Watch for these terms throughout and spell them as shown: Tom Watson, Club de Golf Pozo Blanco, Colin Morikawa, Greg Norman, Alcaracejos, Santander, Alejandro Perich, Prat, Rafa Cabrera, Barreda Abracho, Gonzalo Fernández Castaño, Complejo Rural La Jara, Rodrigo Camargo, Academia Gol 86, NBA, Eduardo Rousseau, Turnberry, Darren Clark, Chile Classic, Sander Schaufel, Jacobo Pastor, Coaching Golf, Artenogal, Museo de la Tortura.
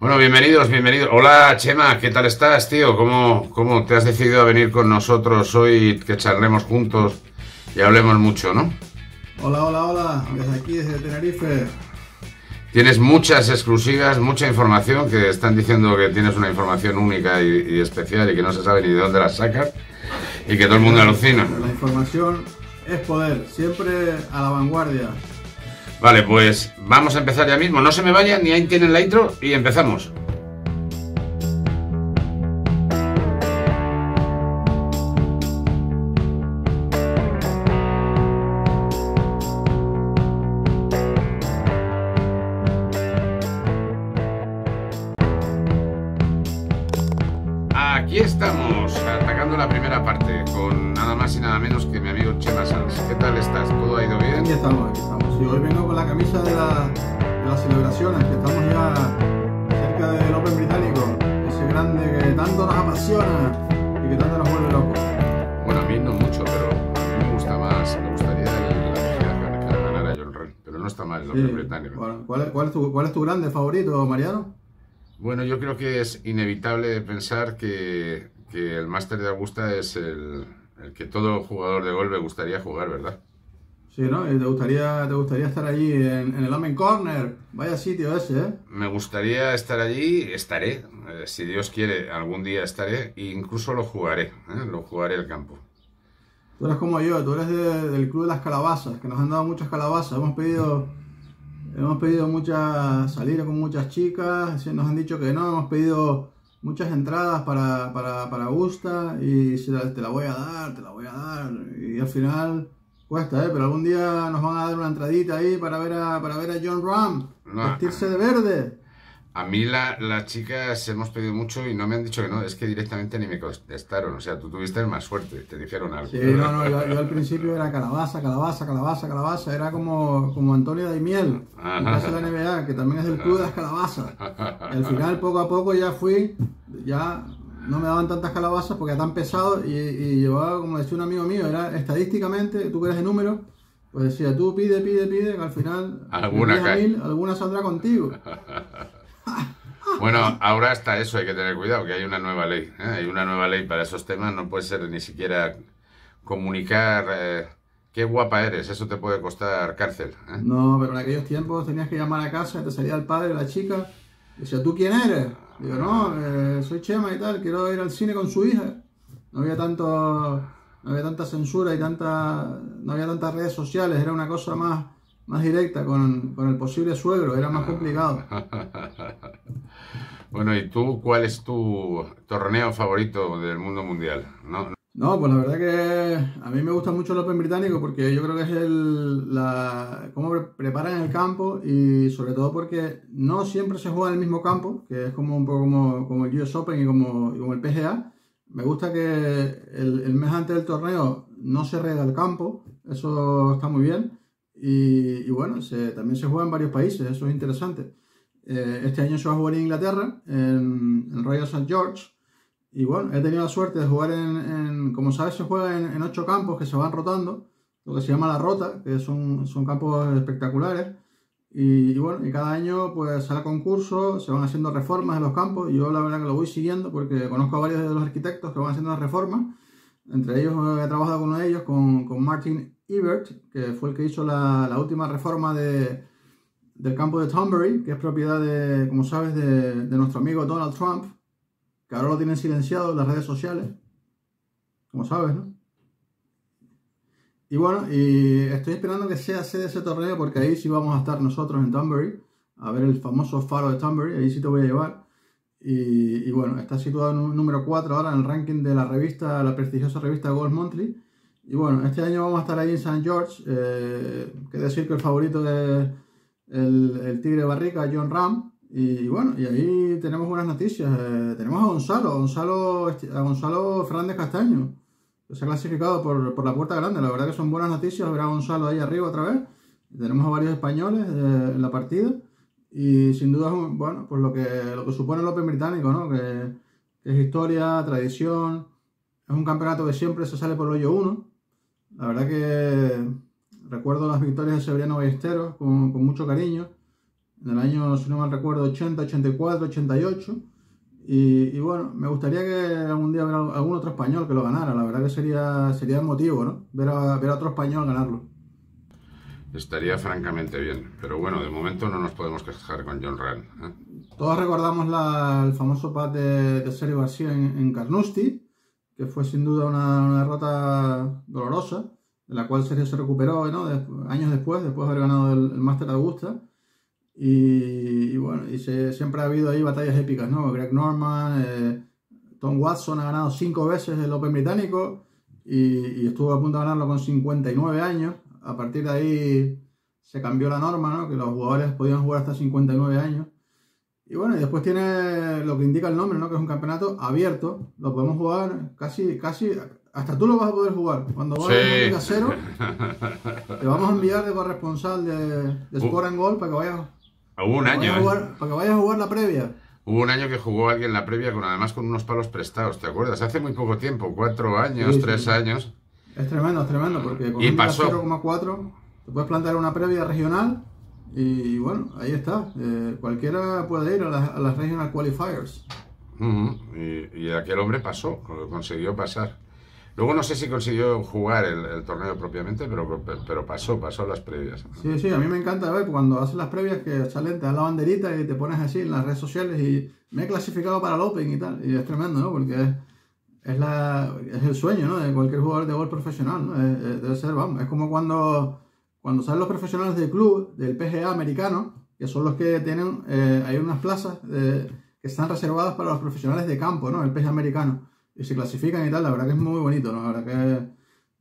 Bueno, bienvenidos, bienvenidos. Hola, Chema, ¿qué tal estás, tío? ¿Cómo te has decidido a venir con nosotros hoy, que charlemos juntos y hablemos mucho, ¿no? Hola, hola, hola, desde aquí, desde Tenerife. Tienes muchas exclusivas, mucha información, que están diciendo que tienes una información única y especial y que no se sabe ni de dónde la sacas y que todo el mundo alucina. La información es poder, siempre a la vanguardia. Vale, pues vamos a empezar ya mismo. No se me vayan, ni ahí tienen la intro y empezamos. Aquí estamos, atacando la primera parte con nada más y nada menos que mi amigo Chema Sanz. ¿Qué tal estás? ¿Todo ha ido bien? Aquí estamos, aquí estamos. Y hoy vengo con la camisa de las celebraciones, que estamos ya cerca del Open británico, ese grande que tanto nos apasiona y que tanto nos vuelve locos. Bueno, a mí no mucho, pero a mí me gusta más, me gustaría que la ganara Jon Rahm, pero no está mal el Open británico. Bueno, ¿cuál es tu grande favorito, Mariano? Bueno, yo creo que es inevitable pensar que el Máster de Augusta es el que todo jugador de golf le gustaría jugar, ¿verdad? Sí, ¿no? Y te gustaría estar allí en el Open Corner. Vaya sitio ese, ¿eh? Me gustaría estar allí, estaré. Si Dios quiere, algún día estaré e incluso lo jugaré. Lo jugaré el campo. Tú eres como yo, tú eres del Club de las Calabazas, que nos han dado muchas calabazas. Hemos pedido muchas salidas con muchas chicas, nos han dicho que no, hemos pedido muchas entradas para Augusta y te la voy a dar. Y al final... cuesta, pero algún día nos van a dar una entradita ahí para ver a Jon Rahm vestirse de verde. A mí las chicas hemos pedido mucho y no me han dicho que no, es que directamente ni me contestaron. O sea, tú tuviste más suerte, te dijeron algo. Sí, ¿verdad? yo al principio era calabaza, era como Antonio Daimiel, en casa de la NBA, que también es el club de las calabazas. Y al final, poco a poco, ya no me daban tantas calabazas porque era tan pesado y llevaba, como decía un amigo mío, era estadísticamente, tú que eres de números, pues decía, tú pide, que al final alguna saldrá contigo. Bueno, ahora hasta eso hay que tener cuidado, que hay una nueva ley, ¿eh? Hay una nueva ley para esos temas, no puede ser ni siquiera comunicar qué guapa eres, eso te puede costar cárcel, ¿eh? No, pero en aquellos tiempos tenías que llamar a casa, te salía el padre, la chica, decía, ¿tú quién eres? Digo, no, soy Chema y tal, quiero ir al cine con su hija. No había tanta censura y no había tantas redes sociales, era una cosa más directa con el posible suegro, era más complicado. Bueno, ¿y tú cuál es tu torneo favorito del mundo mundial? No, pues la verdad que a mí me gusta mucho el Open británico porque yo creo que es cómo preparan el campo y sobre todo porque no siempre se juega en el mismo campo, que es como un poco como el US Open y como el PGA. Me gusta que el mes antes del torneo no se rega el campo, eso está muy bien. Y bueno, también se juega en varios países, eso es interesante. Este año se va a jugar en Inglaterra, en Royal St. George. Y bueno, he tenido la suerte de jugar como sabes, se juega en 8 campos que se van rotando, lo que se llama la rota, que son campos espectaculares. Y bueno, y cada año pues sale concurso, se van haciendo reformas en los campos. Yo la verdad que lo voy siguiendo porque conozco a varios de los arquitectos que van haciendo las reformas. Entre ellos he trabajado con uno de ellos, con Martin Ebert, que fue el que hizo la última reforma del campo de Turnberry, que es propiedad de, como sabes, de nuestro amigo Donald Trump, que ahora lo tienen silenciado en las redes sociales, como sabes, ¿no? Y bueno, y estoy esperando que sea sede ese torneo, porque ahí sí vamos a estar nosotros en Turnberry, a ver el famoso faro de Turnberry, ahí sí te voy a llevar. Y bueno, está situado en un número 4 ahora en el ranking de la prestigiosa revista Golf Monthly. Y bueno, este año vamos a estar ahí en St. George, que decir que el favorito es el tigre de barrica, Jon Rahm. Y bueno, y ahí tenemos buenas noticias. Tenemos a Gonzalo Fernández Castaño, que se ha clasificado por la puerta grande. La verdad que son buenas noticias. Habrá Gonzalo ahí arriba otra vez. Tenemos a varios españoles en la partida. Y sin duda, bueno, pues lo que supone el Open británico, ¿no? Que es historia, tradición. Es un campeonato que siempre se sale por el hoyo 1. La verdad que recuerdo las victorias de Severiano Ballesteros con mucho cariño. en el año, si no mal recuerdo, 80, 84, 88. Y bueno, me gustaría que algún día hubiera algún otro español que lo ganara. La verdad que sería emotivo, ¿no? Ver a otro español ganarlo. Estaría francamente bien. Pero bueno, de momento no nos podemos quejar con Jon Rahm, ¿eh? Todos recordamos el famoso pad de Sergio García en Carnoustie, que fue sin duda una derrota dolorosa, de la cual Sergio se recuperó, ¿no? Años después de haber ganado el Máster de Augusta. Y bueno, siempre ha habido ahí batallas épicas, ¿no? Greg Norman, Tom Watson ha ganado 5 veces el Open británico y estuvo a punto de ganarlo con 59 años. A partir de ahí se cambió la norma, ¿no? Que los jugadores podían jugar hasta 59 años. Y bueno, y después tiene lo que indica el nombre, ¿no? Que es un campeonato abierto. Lo podemos jugar casi hasta tú lo vas a poder jugar. Cuando vos en la cero, te vamos a enviar de corresponsal de Sport and Golf para que vayas... Hubo un año, para que vayas a jugar la previa. Hubo un año que jugó alguien la previa además con unos palos prestados, ¿te acuerdas? Hace muy poco tiempo, 4 años, sí, 3 años. Es tremendo, porque con un 0,4 te puedes plantear una previa regional y bueno, ahí está. Cualquiera puede ir a las Regional Qualifiers. Y aquel hombre pasó, consiguió pasar. Luego no sé si consiguió jugar el torneo propiamente, pero pasó las previas. Sí, a mí me encanta ver cuando haces las previas que salen, te das la banderita y te pones así en las redes sociales y me he clasificado para el Open y tal. Y es tremendo, ¿no? Porque es el sueño, ¿no? De cualquier jugador de golf profesional, ¿no? Debe ser, vamos, es como cuando salen los profesionales del club, del PGA americano, que son los que tienen, hay unas plazas que están reservadas para los profesionales de campo, ¿no? El PGA americano. Y se clasifican y tal, la verdad que es muy bonito, ¿no? La verdad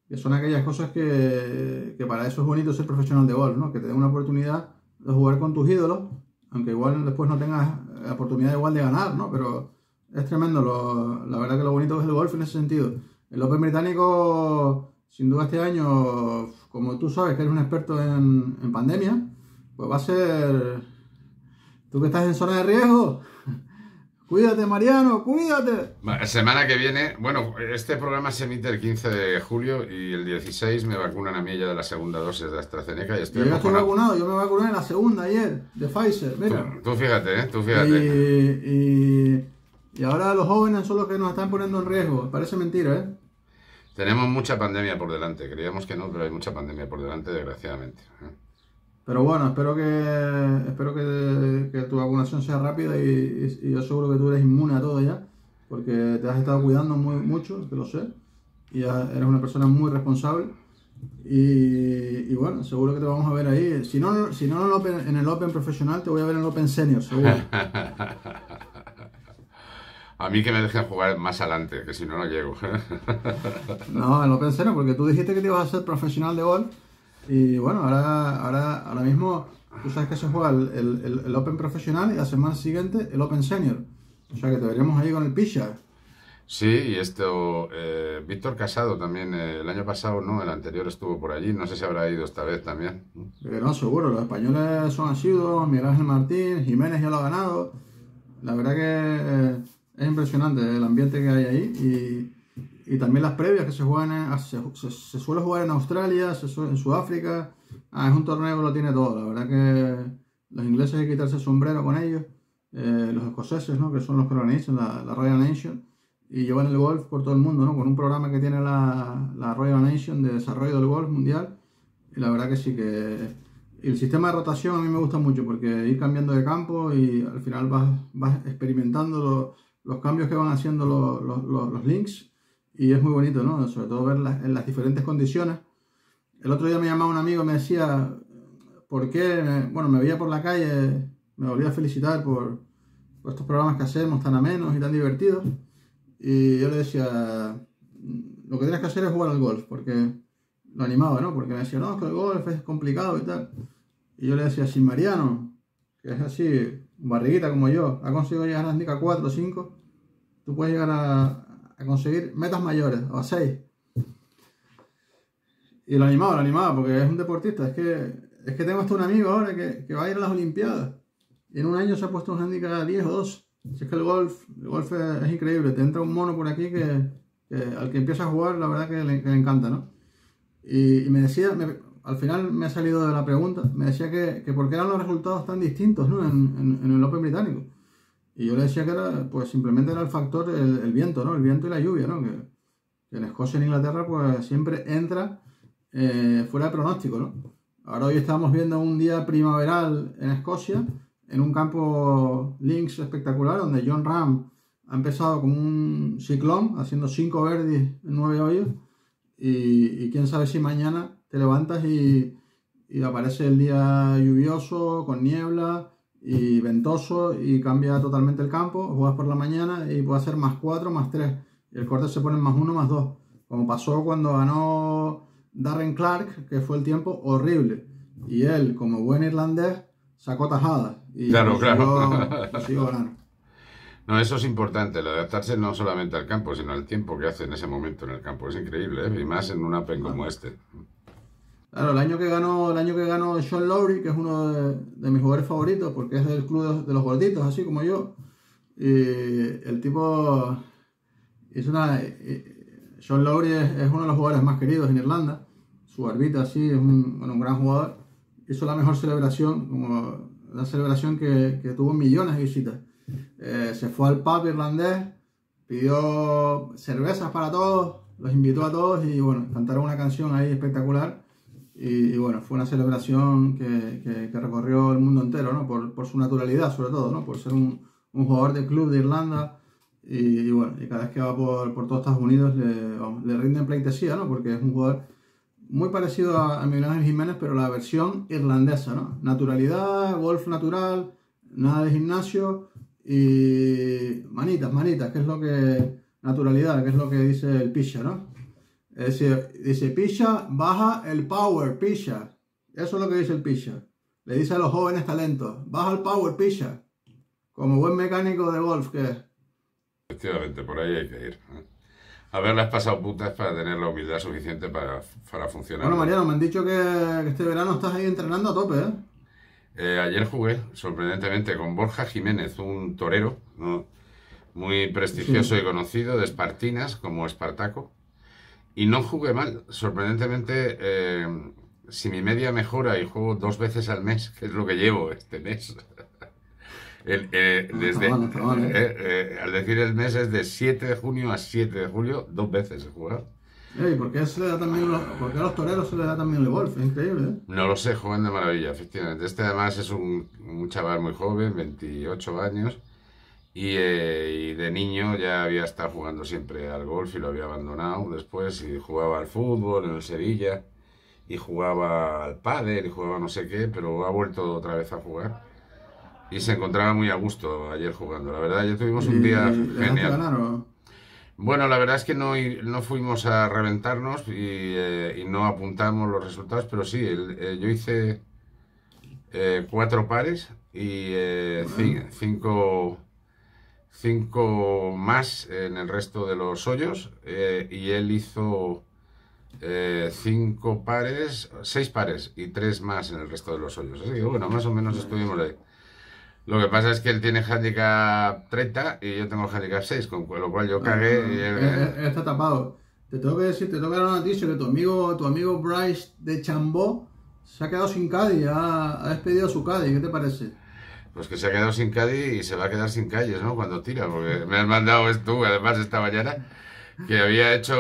que son aquellas cosas que para eso es bonito ser profesional de golf, ¿no? Que te den una oportunidad de jugar con tus ídolos, aunque igual después no tengas la oportunidad igual de ganar, ¿no? Pero es tremendo, la verdad que lo bonito es el golf en ese sentido. El Open británico, sin duda este año, como tú sabes que eres un experto en pandemia, pues va a ser... Tú que estás en zona de riesgo... Cuídate, Mariano, cuídate. Semana que viene, bueno, este programa se emite el 15 de julio y el 16 me vacunan a mí ya de la segunda dosis de AstraZeneca. Y yo ya estoy vacunado, yo me vacuné en la segunda ayer, de Pfizer, mira. Tú fíjate, ¿eh? Tú fíjate. Y ahora los jóvenes son los que nos están poniendo en riesgo, parece mentira, ¿eh? Tenemos mucha pandemia por delante, creíamos que no, pero hay mucha pandemia por delante, desgraciadamente. Pero bueno, espero que tu vacunación sea rápida y yo seguro que tú eres inmune a todo ya, porque te has estado cuidando mucho, que lo sé, y eres una persona muy responsable y bueno, seguro que te vamos a ver ahí. Si no en el Open profesional, te voy a ver en el Open Senior, seguro. A mí que me dejen jugar más adelante, que si no, no llego. No, en el Open Senior, porque tú dijiste que te ibas a ser profesional de golf. Y bueno, ahora mismo tú sabes que se juega el Open profesional y la semana siguiente el Open Senior. O sea que te veremos ahí con el Picha. Sí, y esto, Víctor Casado también, el año pasado no, el anterior estuvo por allí. No sé si habrá ido esta vez también. Pero no, seguro, los españoles son asiduos, Miguel Ángel Jiménez ya lo ha ganado. La verdad que es impresionante el ambiente que hay ahí y también las previas que se juegan, se suele jugar en Australia, en Sudáfrica. Es un torneo que lo tiene todo, la verdad que los ingleses hay que quitarse el sombrero con ellos, los escoceses, ¿no? Que son los que organizan la Royal Nation y llevan el golf por todo el mundo, ¿no? Con un programa que tiene la Royal Nation de desarrollo del golf mundial y la verdad que sí que... El sistema de rotación a mí me gusta mucho porque ir cambiando de campo y al final vas experimentando los cambios que van haciendo los links. Y es muy bonito, ¿no? Sobre todo ver en las diferentes condiciones. El otro día me llamaba un amigo y me decía, ¿por qué? Me veía por la calle, me volvía a felicitar por estos programas que hacemos tan amenos y tan divertidos. Y yo le decía, lo que tienes que hacer es jugar al golf, porque lo animaba, ¿no? Porque me decía, no, es que el golf es complicado y tal. Y yo le decía, si Mariano, que es así, barriguita como yo, ha conseguido llegar a la handicap 4 o 5, tú puedes llegar a conseguir metas mayores, o a 6. Y lo animaba, porque es un deportista. Es que tengo hasta un amigo ahora que va a ir a las Olimpiadas. Y en un año se ha puesto un handicap 10 o 12. Así que el golf es increíble. Te entra un mono por aquí que al que empieza a jugar, la verdad que le encanta, ¿no? Y me decía, al final me ha salido de la pregunta, me decía que por qué eran los resultados tan distintos, ¿no? en el Open británico. Y yo le decía que era, pues simplemente era el factor, el viento, ¿no? El viento y la lluvia, ¿no? Que en Escocia y en Inglaterra pues siempre entra fuera de pronóstico, ¿no? Ahora hoy estamos viendo un día primaveral en Escocia, en un campo links espectacular, donde Jon Rahm ha empezado como un ciclón, haciendo 5 verdes en 9 hoyos, y quién sabe si mañana te levantas y aparece el día lluvioso, con niebla y ventoso, y cambia totalmente el campo, juegas por la mañana y puede hacer +4, +3, y el corte se pone +1, +2, como pasó cuando ganó Darren Clark, que fue el tiempo horrible, y él, como buen irlandés, sacó tajadas y consiguió ganar. No, eso es importante, el adaptarse no solamente al campo, sino al tiempo que hace en ese momento en el campo. Es increíble, ¿eh? Y más en un Open como este. Claro, el año que ganó Sean Lowry, que es uno de mis jugadores favoritos, porque es del club de los gorditos, así como yo. Y el tipo hizo una... Sean Lowry es uno de los jugadores más queridos en Irlanda. Su barbita así, es un gran jugador. Hizo la mejor celebración, como la celebración que tuvo millones de visitas. Se fue al pub irlandés, pidió cervezas para todos, los invitó a todos y bueno, cantaron una canción ahí espectacular. Y bueno, fue una celebración que recorrió el mundo entero, ¿no? Por su naturalidad, sobre todo, ¿no? Por ser un jugador de club de Irlanda. Y bueno, y cada vez que va por todos Estados Unidos le rinden pleitesía, ¿no? Porque es un jugador muy parecido a Miguel Ángel Jiménez, pero la versión irlandesa, ¿no? Naturalidad, golf natural, nada de gimnasio y manitas, que es lo que... Naturalidad, que es lo que dice el Pisha, ¿no? Es decir, dice Pisha, baja el power, Pisha. Eso es lo que dice el Pisha. Le dice a los jóvenes talentos, baja el power, Pisha. Como buen mecánico de golf que es. Efectivamente, por ahí hay que ir. Haberlas pasado putas para tener la humildad suficiente para funcionar. Bueno, Mariano, me han dicho que este verano estás ahí entrenando a tope, ¿eh? Ayer jugué, sorprendentemente, con Borja Jiménez, un torero, ¿no? Muy prestigioso y conocido, de Espartinas, como Espartaco. Y no jugué mal, sorprendentemente, si mi media mejora y juego 2 veces al mes, que es lo que llevo este mes. Al decir el mes es de 7 de junio a 7 de julio, 2 veces he jugado. Hey, ¿por qué se le da también por qué a los toreros se le da también el golf? Es increíble, ¿eh? No lo sé, juegan de maravilla, efectivamente. Este además es un chaval muy joven, 28 años. Y de niño ya había estado jugando siempre al golf y lo había abandonado después, y jugaba al fútbol en el Sevilla, y jugaba al pádel, y jugaba no sé qué, pero ha vuelto otra vez a jugar y se encontraba muy a gusto ayer jugando, la verdad. Ayer tuvimos un día genial. Bueno, la verdad es que no fuimos a reventarnos y no apuntamos los resultados, pero sí, yo hice 4 pares y 5 más en el resto de los hoyos, y él hizo 5 pares, 6 pares y 3 más en el resto de los hoyos. Así que bueno, más o menos estuvimos ahí. Lo que pasa es que él tiene handicap 30 y yo tengo handicap 6, con lo cual yo cagué. Él está tapado. Te tengo que decir, te tengo que dar una noticia, que tu amigo Bryce DeChambeau se ha quedado sin caddy, ha despedido su caddy. ¿Qué te parece? Pues que se ha quedado sin caddy y se va a quedar sin calles, ¿no? Cuando tira, porque me has mandado esto, además esta mañana, que había hecho,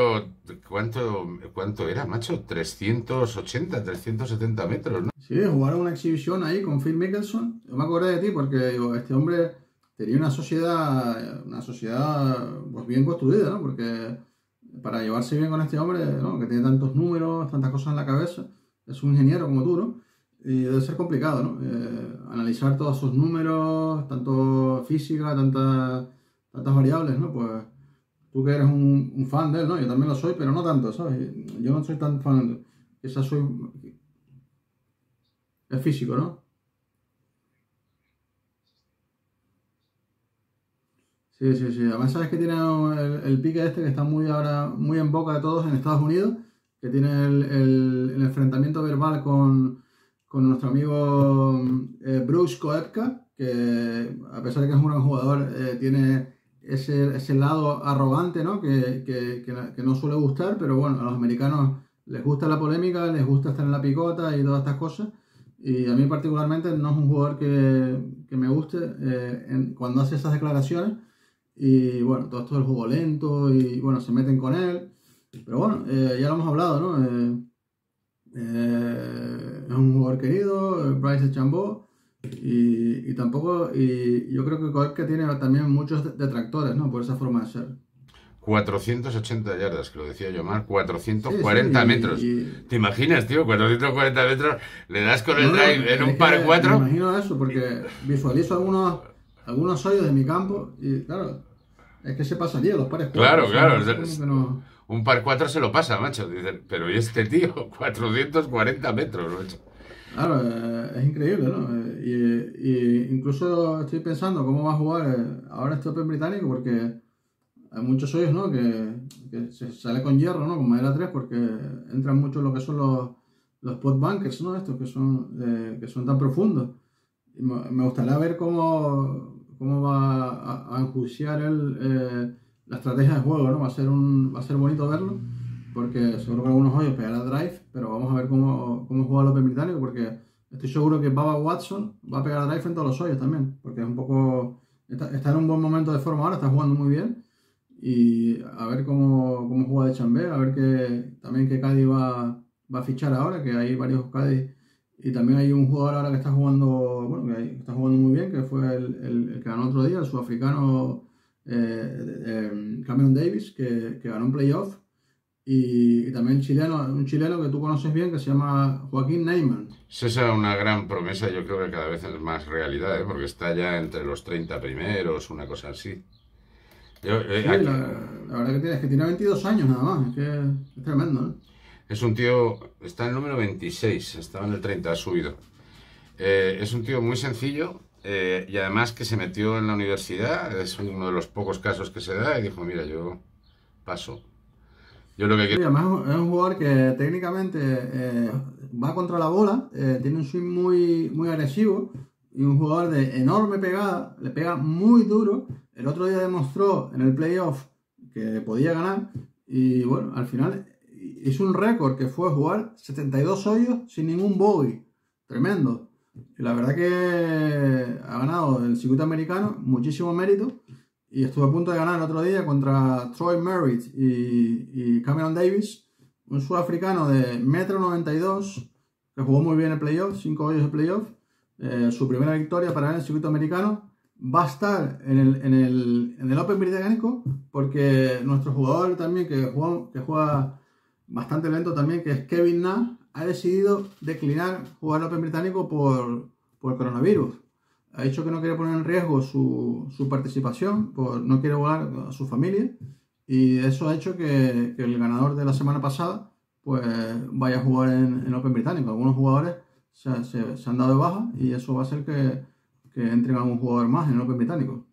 ¿cuánto era, macho? 380, 370 metros, ¿no? Sí, jugaron una exhibición ahí con Phil Mickelson. Yo me acordé de ti porque digo, este hombre tenía una sociedad pues bien construida, ¿no? Porque para llevarse bien con este hombre, ¿no? Que tiene tantos números, tantas cosas en la cabeza, es un ingeniero como tú, ¿no? Y debe ser complicado, ¿no? Analizar todos esos números, tanto física, tantas variables, ¿no? Pues tú que eres un fan de él, ¿no? Yo también lo soy, pero no tanto, ¿sabes? Yo no soy tan fan. Quizás soy... Es físico, ¿no? Sí. Además, sabes que tiene el pique este que está muy en boca de todos en Estados Unidos, que tiene el enfrentamiento verbal con nuestro amigo Bruce Koepka, que a pesar de que es un gran jugador, tiene ese lado arrogante, ¿no? Que no suele gustar, pero bueno, a los americanos les gusta la polémica, les gusta estar en la picota y todas estas cosas. Y a mí particularmente no es un jugador que me guste cuando hace esas declaraciones. Y bueno, todo esto del juego lento y bueno, se meten con él. Pero bueno, ya lo hemos hablado, ¿no? Es un jugador querido, Bryce DeChambeau. Y yo creo que Koepka tiene también muchos detractores, ¿no? Por esa forma de ser. 480 yardas, que lo decía Yomar, 440 metros. ¿Te imaginas, tío? 440 metros, le das con el drive en un par 4. Me imagino eso, porque visualizo algunos hoyos de mi campo y, claro, es que se pasaría los pares 4. Claro, claro. Un par 4 se lo pasa, macho. Dicen, pero ¿y este tío? 440 metros, macho. Claro, es increíble, ¿no? Y incluso estoy pensando cómo va a jugar ahora este Open británico, porque hay muchos hoyos, ¿no? Que se sale con hierro, ¿no? Con madera 3, porque entran mucho lo que son los pot bunkers, ¿no? Estos que son tan profundos. Y me gustaría ver cómo va a enjuiciar la estrategia de juego, ¿no? Va a ser bonito verlo. Porque seguro que algunos hoyos pegará drive, pero vamos a ver cómo juega el Open británico, porque estoy seguro que Pau Watson va a pegar drive en todos los hoyos también, porque es un poco... Está en un buen momento de forma ahora, está jugando muy bien, y a ver cómo juega DeChambeau, a ver qué Cádiz va a fichar ahora, que hay varios Cádiz, y también hay un jugador ahora que está jugando, bueno, que está jugando muy bien, que fue el que ganó otro día, el sudafricano Cameron Davis, que ganó un playoff. Y también un chileno que tú conoces bien, que se llama Joaquín Neyman. Esa es una gran promesa, yo creo que cada vez es más realidad, ¿eh? Porque está ya entre los 30 primeros, una cosa así. Aquí... la verdad que tiene 22 años nada más, es que es tremendo, ¿no? Es un tío, está en el número 26, estaba en el 30, ha subido. Es un tío muy sencillo y además que se metió en la universidad, es uno de los pocos casos que se da y dijo, mira, yo paso. Yo lo que quiero... Además es un jugador que técnicamente va contra la bola, tiene un swing muy, muy agresivo y un jugador de enorme pegada, le pega muy duro. El otro día demostró en el playoff que podía ganar y bueno, al final hizo un récord que fue jugar 72 hoyos sin ningún bogey. Tremendo. Y la verdad que ha ganado el circuito americano, muchísimo mérito. Y estuve a punto de ganar el otro día contra Troy Merritt y Cameron Davis, un sudafricano de 1,92 m, que jugó muy bien el playoff, 5 hoyos de playoff, su primera victoria para él en el circuito americano. Va a estar en el Open británico porque nuestro jugador también, que juega bastante lento también, que es Kevin Na, ha decidido declinar jugar el Open británico por coronavirus. Ha dicho que no quiere poner en riesgo su participación, pues no quiere volar a su familia, y eso ha hecho que el ganador de la semana pasada pues vaya a jugar en Open británico. Algunos jugadores se han dado de baja y eso va a hacer que entren algún jugador más en el Open británico.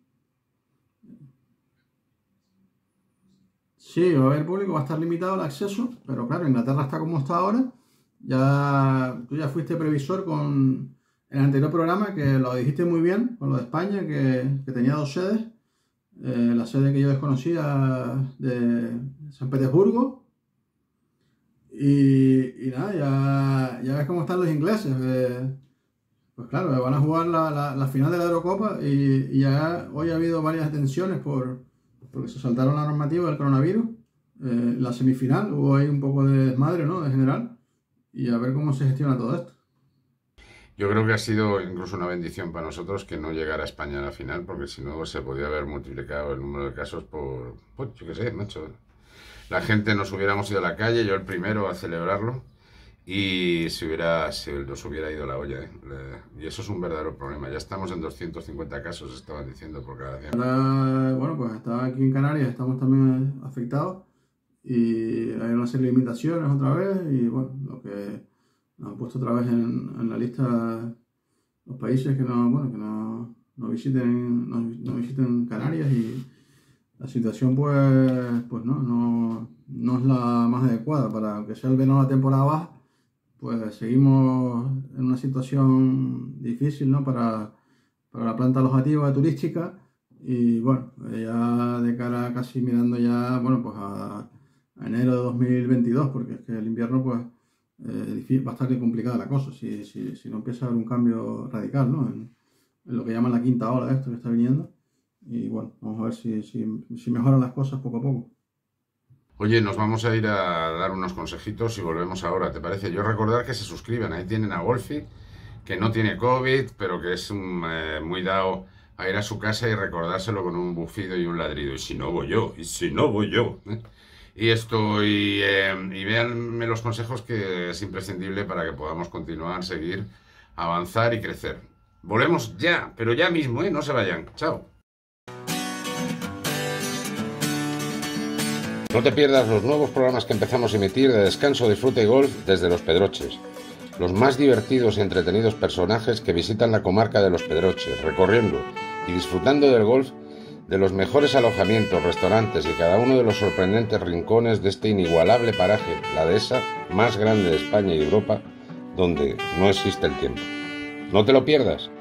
Sí, va a haber público, va a estar limitado el acceso, pero claro, Inglaterra está como está ahora. Tú ya fuiste previsor en el anterior programa, que lo dijiste muy bien con lo de España, que tenía dos sedes, la sede que yo desconocía de San Petersburgo, y nada, ya ves cómo están los ingleses, pues claro, van a jugar la final de la Eurocopa, y ya hoy ha habido varias detenciones porque se saltaron la normativa del coronavirus. La semifinal hubo ahí un poco de desmadre, ¿no?, de general, y a ver cómo se gestiona todo esto. Yo creo que ha sido incluso una bendición para nosotros que no llegara a España a la final, porque si no se podía haber multiplicado el número de casos por... Pues, yo qué sé, macho. La gente, nos hubiéramos ido a la calle, yo el primero a celebrarlo, y se nos hubiera ido la olla, ¿eh? Y eso es un verdadero problema. Ya estamos en 250 casos, estaban diciendo, por cada día. Ahora, bueno, pues está aquí en Canarias, estamos también afectados, y hay una serie de limitaciones otra vez, y bueno, lo que... Nos han puesto otra vez en la lista los países que no visiten Canarias, y la situación pues no es la más adecuada. Para que sea el verano, la temporada baja, pues seguimos en una situación difícil, ¿no?, para la planta alojativa turística, y bueno, ya de cara, casi mirando ya, bueno, pues a a enero de 2022, porque es que el invierno pues bastante complicada la cosa, si no empieza a haber un cambio radical, ¿no? En lo que llaman la quinta ola de esto que está viniendo. Y bueno, vamos a ver si mejoran las cosas poco a poco. Oye, nos vamos a ir a dar unos consejitos y volvemos ahora, ¿te parece? Yo recordar que se suscriban, ahí tienen a Golfi, que no tiene COVID, pero que es muy dado a ir a su casa y recordárselo con un bufido y un ladrido. Y si no voy yo, y si no voy yo. Y esto, y véanme los consejos, que es imprescindible para que podamos continuar, seguir, avanzar y crecer. Volvemos ya, pero ya mismo, ¿eh? No se vayan. Chao. No te pierdas los nuevos programas que empezamos a emitir de Descanso, Disfrute y Golf desde Los Pedroches. Los más divertidos y entretenidos personajes que visitan la comarca de Los Pedroches, recorriendo y disfrutando del golf, de los mejores alojamientos, restaurantes y cada uno de los sorprendentes rincones de este inigualable paraje, la dehesa más grande de España y Europa, donde no existe el tiempo. No te lo pierdas.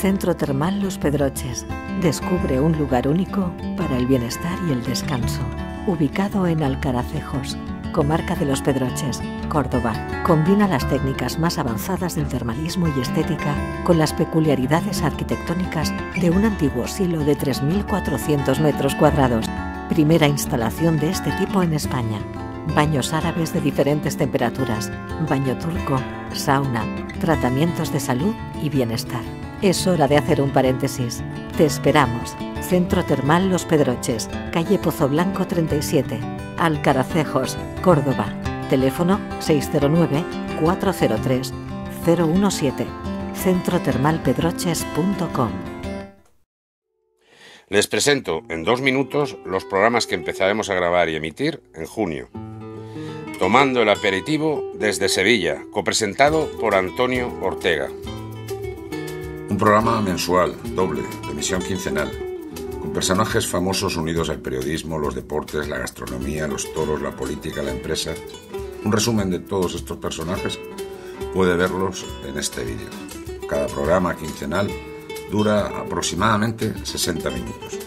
Centro Termal Los Pedroches. Descubre un lugar único para el bienestar y el descanso. Ubicado en Alcaracejos, comarca de Los Pedroches, Córdoba. Combina las técnicas más avanzadas del termalismo y estética con las peculiaridades arquitectónicas de un antiguo silo de 3.400 metros cuadrados. Primera instalación de este tipo en España. Baños árabes de diferentes temperaturas, baño turco, sauna, tratamientos de salud y bienestar. Es hora de hacer un paréntesis. Te esperamos. Centro Termal Los Pedroches, calle Pozo Blanco 37, Alcaracejos, Córdoba. Teléfono 609-403-017. Centrotermalpedroches.com. Les presento en 2 minutos los programas que empezaremos a grabar y emitir en junio. Tomando el aperitivo desde Sevilla, copresentado por Antonio Ortega. Un programa mensual, doble, de emisión quincenal, con personajes famosos unidos al periodismo, los deportes, la gastronomía, los toros, la política, la empresa. Un resumen de todos estos personajes puede verlos en este vídeo. Cada programa quincenal dura aproximadamente 60 minutos.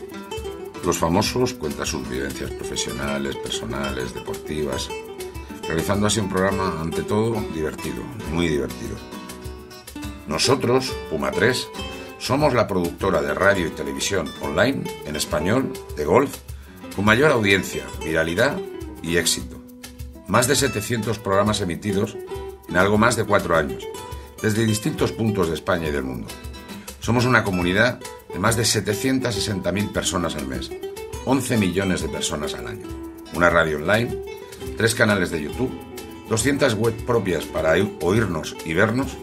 Los famosos cuentan sus vivencias profesionales, personales, deportivas, realizando así un programa, ante todo, divertido, muy divertido. Nosotros, Puma 3, somos la productora de radio y televisión online en español de golf con mayor audiencia, viralidad y éxito. Más de 700 programas emitidos en algo más de 4 años, desde distintos puntos de España y del mundo. Somos una comunidad de más de 760.000 personas al mes, 11 millones de personas al año. Una radio online, 3 canales de YouTube, 200 web propias para oírnos y vernos,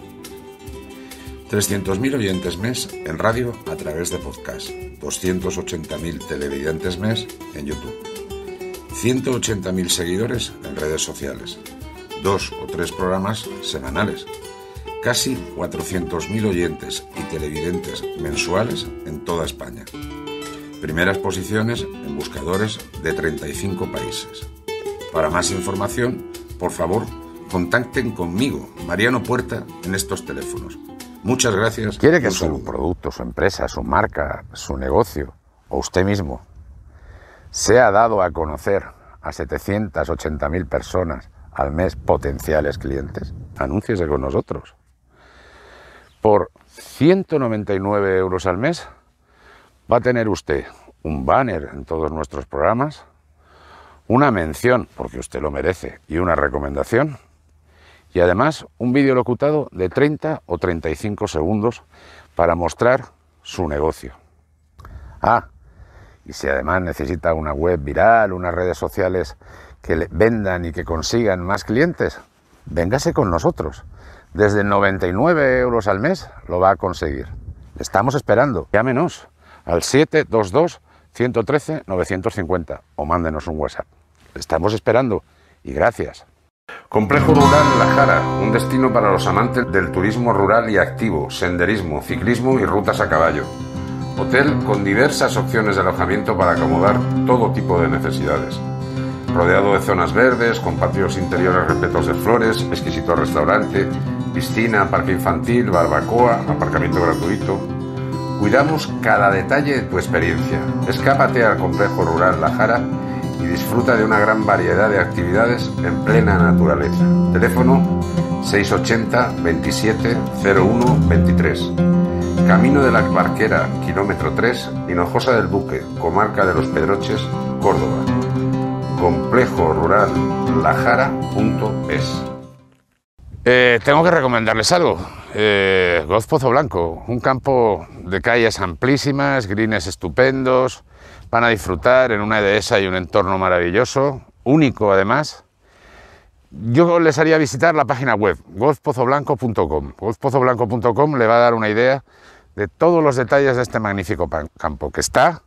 300.000 oyentes mes en radio a través de podcast, 280.000 televidentes mes en YouTube, 180.000 seguidores en redes sociales, 2 o 3 programas semanales, casi 400.000 oyentes y televidentes mensuales en toda España, primeras posiciones en buscadores de 35 países. Para más información, por favor, contacten conmigo, Mariano Puerta, en estos teléfonos. Muchas gracias. ¿Quiere que su producto, su empresa, su marca, su negocio o usted mismo sea dado a conocer a 780.000 personas al mes, potenciales clientes? Anúnciese con nosotros. Por 199 euros al mes va a tener usted un banner en todos nuestros programas, una mención, porque usted lo merece, y una recomendación. Y además un vídeo locutado de 30 o 35 segundos para mostrar su negocio. Ah, y si además necesita una web viral, unas redes sociales que le vendan y que consigan más clientes, véngase con nosotros. Desde 99 euros al mes lo va a conseguir. Estamos esperando. Llámenos al 722-113-950 o mándenos un WhatsApp. Estamos esperando y gracias. Complejo Rural La Jara, un destino para los amantes del turismo rural y activo, senderismo, ciclismo y rutas a caballo. Hotel con diversas opciones de alojamiento para acomodar todo tipo de necesidades. Rodeado de zonas verdes, con patios interiores repletos de flores, exquisito restaurante, piscina, parque infantil, barbacoa, aparcamiento gratuito. Cuidamos cada detalle de tu experiencia. Escápate al Complejo Rural La Jara y disfruta de una gran variedad de actividades en plena naturaleza. Teléfono 680 27 01 23. Camino de la Barquera, kilómetro 3, Hinojosa del Buque, comarca de Los Pedroches, Córdoba. Complejo Rural La Jara.es. Tengo que recomendarles algo. Golf Pozo Blanco, un campo de calles amplísimas, greens estupendos. Van a disfrutar en una dehesa y un entorno maravilloso, único además. Yo les haría visitar la página web golfpozoblanco.com. Golfpozoblanco.com le va a dar una idea de todos los detalles de este magnífico campo, que está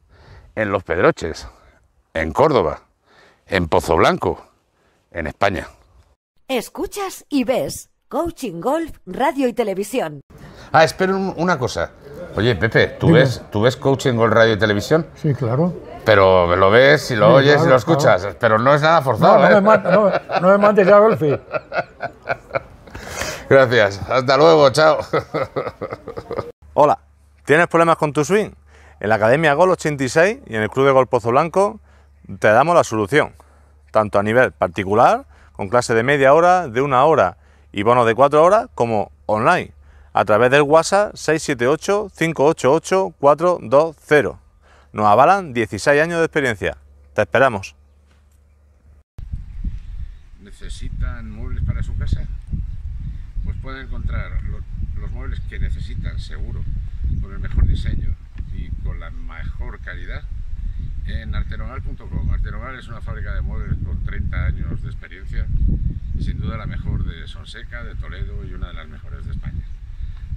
en Los Pedroches, en Córdoba, en Pozo Blanco, en España. Escuchas y ves Coaching Golf, radio y televisión. Ah, espera una cosa. Oye, Pepe, ¿tú ves Coaching Golf, radio y televisión? Sí, claro. Pero lo ves y lo oyes, claro, y lo escuchas, claro. Pero no es nada forzado. No me mandes ya, Golfi. Gracias. Hasta luego, chao. Hola. ¿Tienes problemas con tu swing? En la Academia Gol 86 y en el Club de Golf Pozo Blanco te damos la solución. Tanto a nivel particular, con clase de media hora, de una hora y bonos de 4 horas, como online, a través del WhatsApp 678-588-420. Nos avalan 16 años de experiencia. Te esperamos. ¿Necesitan muebles para su casa? Pues pueden encontrar los muebles que necesitan, seguro, con el mejor diseño y con la mejor calidad en artenogal.com. Artenogal es una fábrica de muebles con 30 años de experiencia y sin duda la mejor de Sonseca, de Toledo y una de las mejores de España.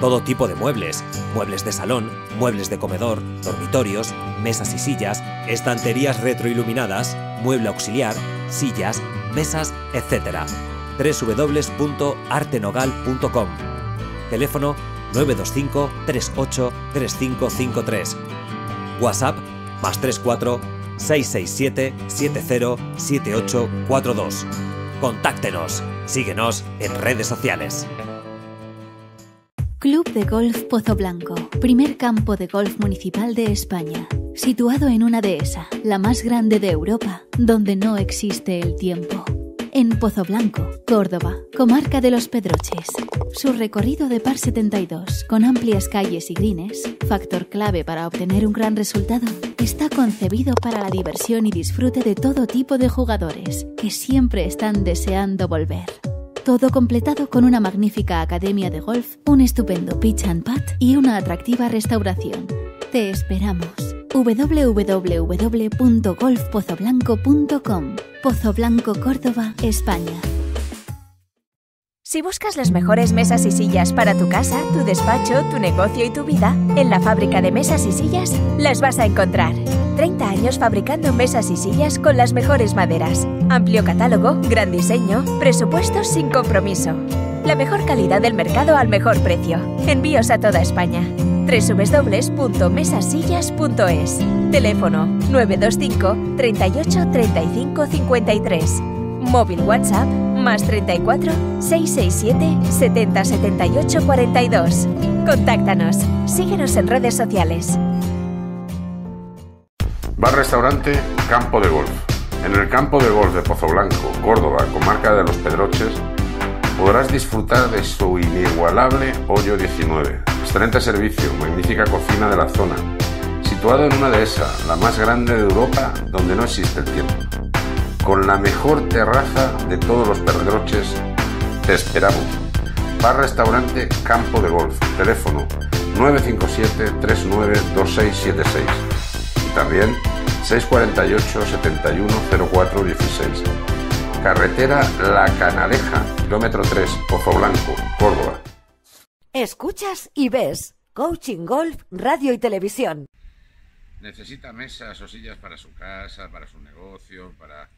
Todo tipo de muebles, muebles de salón, muebles de comedor, dormitorios, mesas y sillas, estanterías retroiluminadas, mueble auxiliar, sillas, mesas, etc. www.artenogal.com. Teléfono 925 38 3553. WhatsApp +34 667 707842. Contáctenos, síguenos en redes sociales. Club de Golf Pozo Blanco, primer campo de golf municipal de España, situado en una dehesa, la más grande de Europa, donde no existe el tiempo. En Pozo Blanco, Córdoba, comarca de Los Pedroches. Su recorrido de par 72, con amplias calles y greens, factor clave para obtener un gran resultado, está concebido para la diversión y disfrute de todo tipo de jugadores que siempre están deseando volver. Todo completado con una magnífica academia de golf, un estupendo pitch and putt y una atractiva restauración. Te esperamos. www.golfpozoblanco.com. Pozo Blanco, Córdoba, España. Si buscas las mejores mesas y sillas para tu casa, tu despacho, tu negocio y tu vida, en la fábrica de mesas y sillas las vas a encontrar. 30 años fabricando mesas y sillas con las mejores maderas. Amplio catálogo, gran diseño, presupuestos sin compromiso. La mejor calidad del mercado al mejor precio. Envíos a toda España. www.mesasillas.es. Teléfono 925 38 35 53. Móvil WhatsApp +34 667 70 78 42. Contáctanos, síguenos en redes sociales. Bar Restaurante Campo de Golf. En el campo de golf de Pozoblanco, Córdoba, comarca de Los Pedroches, podrás disfrutar de su inigualable Hoyo 19, excelente servicio, magnífica cocina de la zona, situado en una dehesa, la más grande de Europa, donde no existe el tiempo. Con la mejor terraza de todos los Pedroches, te esperamos. Bar Restaurante Campo de Golf, teléfono 957-392676 y también 648-710416. Carretera La Canaleja, kilómetro 3, Pozoblanco, Córdoba. Escuchas y ves Coaching Golf, radio y televisión. Necesita mesas o sillas para su casa, para su negocio, para...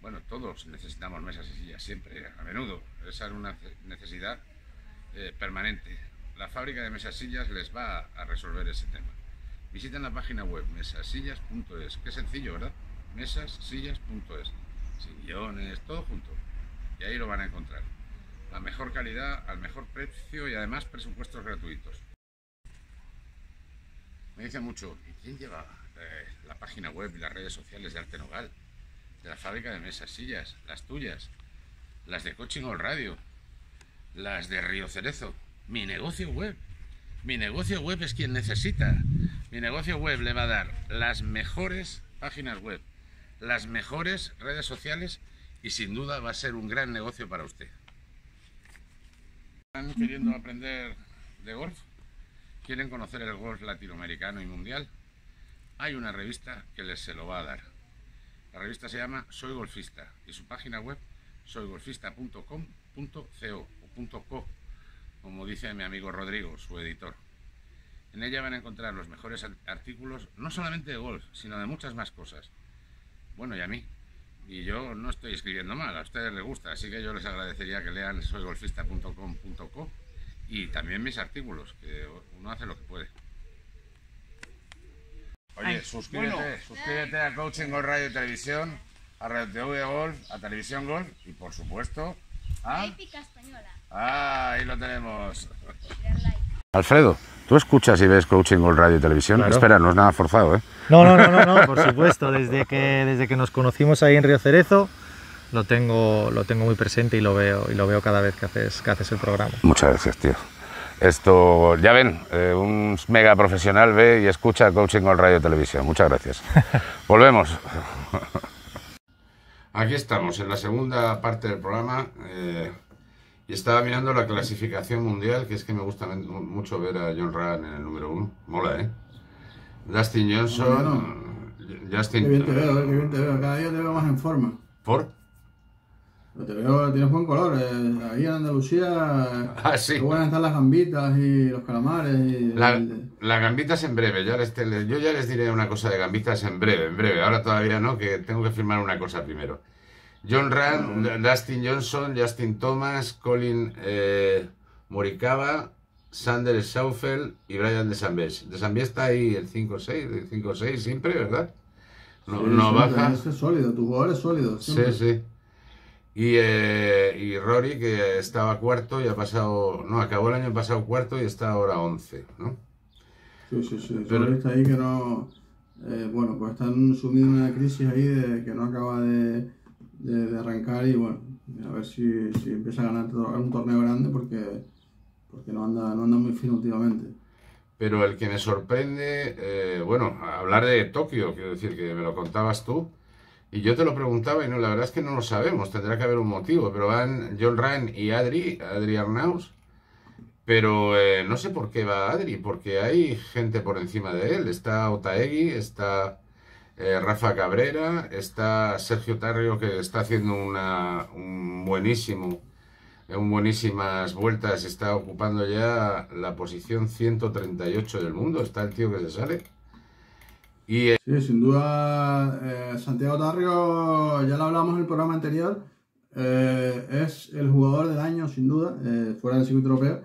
Bueno, todos necesitamos mesas y sillas siempre, a menudo. Esa es una necesidad permanente. La fábrica de mesas y sillas les va a resolver ese tema. Visiten la página web mesasillas.es. Qué sencillo, ¿verdad? Mesasillas.es. Sin guiones, todo junto. Y ahí lo van a encontrar. La mejor calidad, al mejor precio y además presupuestos gratuitos. Me dice mucho, ¿quién lleva la página web y las redes sociales de Arte Nogal? De la fábrica de mesas, sillas, las tuyas, las de Coaching Golf Radio, las de Río Cerezo. Mi negocio web es quien necesita. Mi negocio web le va a dar las mejores páginas web, las mejores redes sociales y sin duda va a ser un gran negocio para usted. ¿Están queriendo aprender de golf? ¿Quieren conocer el golf latinoamericano y mundial? Hay una revista que les se lo va a dar. La revista se llama Soy Golfista y su página web soygolfista.com.co o .co, como dice mi amigo Rodrigo, su editor. En ella van a encontrar los mejores artículos, no solamente de golf, sino de muchas más cosas. Bueno, y a mí. Y yo no estoy escribiendo mal, a ustedes les gusta, así que yo les agradecería que lean soygolfista.com.co y también mis artículos, que uno hace lo que puede. Oye, suscríbete, bueno, suscríbete a Coaching Golf Radio y Televisión, a Radio TV Golf, a Televisión Golf y por supuesto a... Épica Española. Ah, ahí lo tenemos. Alfredo, ¿tú escuchas y ves Coaching Golf Radio y Televisión? Claro. Espera, no es nada forzado, ¿eh? No, por supuesto, desde que nos conocimos ahí en Río Cerezo lo tengo muy presente y lo veo cada vez que haces el programa. Muchas gracias, tío. Esto, ya ven, un mega profesional ve y escucha Coaching Golf Radio Televisión. Muchas gracias. Volvemos. Aquí estamos, en la segunda parte del programa. Y estaba mirando la clasificación mundial, que es que me gusta mucho ver a Jon Rahm en el número 1. Mola, ¿eh? Dustin Johnson. No. Justin... Te veo, cada día te veo más en forma. ¿Por? Te veo, tienes buen color. Ahí en Andalucía sí. Qué buenas están las gambitas y los calamares. Y las gambitas en breve. Yo ya les diré una cosa de gambitas en breve. Ahora todavía no, que tengo que firmar una cosa primero. Jon Rahm, Dustin Johnson, Justin Thomas, Colin Morikawa, Sander Schaufel y Bryce DeChambeau. DeChambeau está ahí el 5-6 siempre, ¿verdad? No baja. Es sólido, tu jugador es sólido. Siempre. Sí. Y Rory, que estaba cuarto y ha pasado... No, acabó el año pasado cuarto y está ahora 11, ¿no? Sí. Pero... Rory está ahí que no... bueno, pues están sumidos en una crisis ahí de que no acaba de arrancar y bueno, a ver si empieza a ganar un torneo grande porque no anda muy fino últimamente. Pero el que me sorprende... bueno, hablar de Tokio, quiero decir, que me lo contabas tú. Y yo te lo preguntaba y no, la verdad es que no lo sabemos, tendrá que haber un motivo, pero van Jon Rahm y Adrián Arnaus, pero no sé por qué va Adri, porque hay gente por encima de él, está Otaegui, está Rafa Cabrera, está Sergio Tarrío, que está haciendo buenísimas vueltas, está ocupando ya la posición 138 del mundo, está el tío que se sale. Sí, sin duda, Santiago Tarrío, ya lo hablamos en el programa anterior, es el jugador del año, sin duda, fuera del circuito europeo.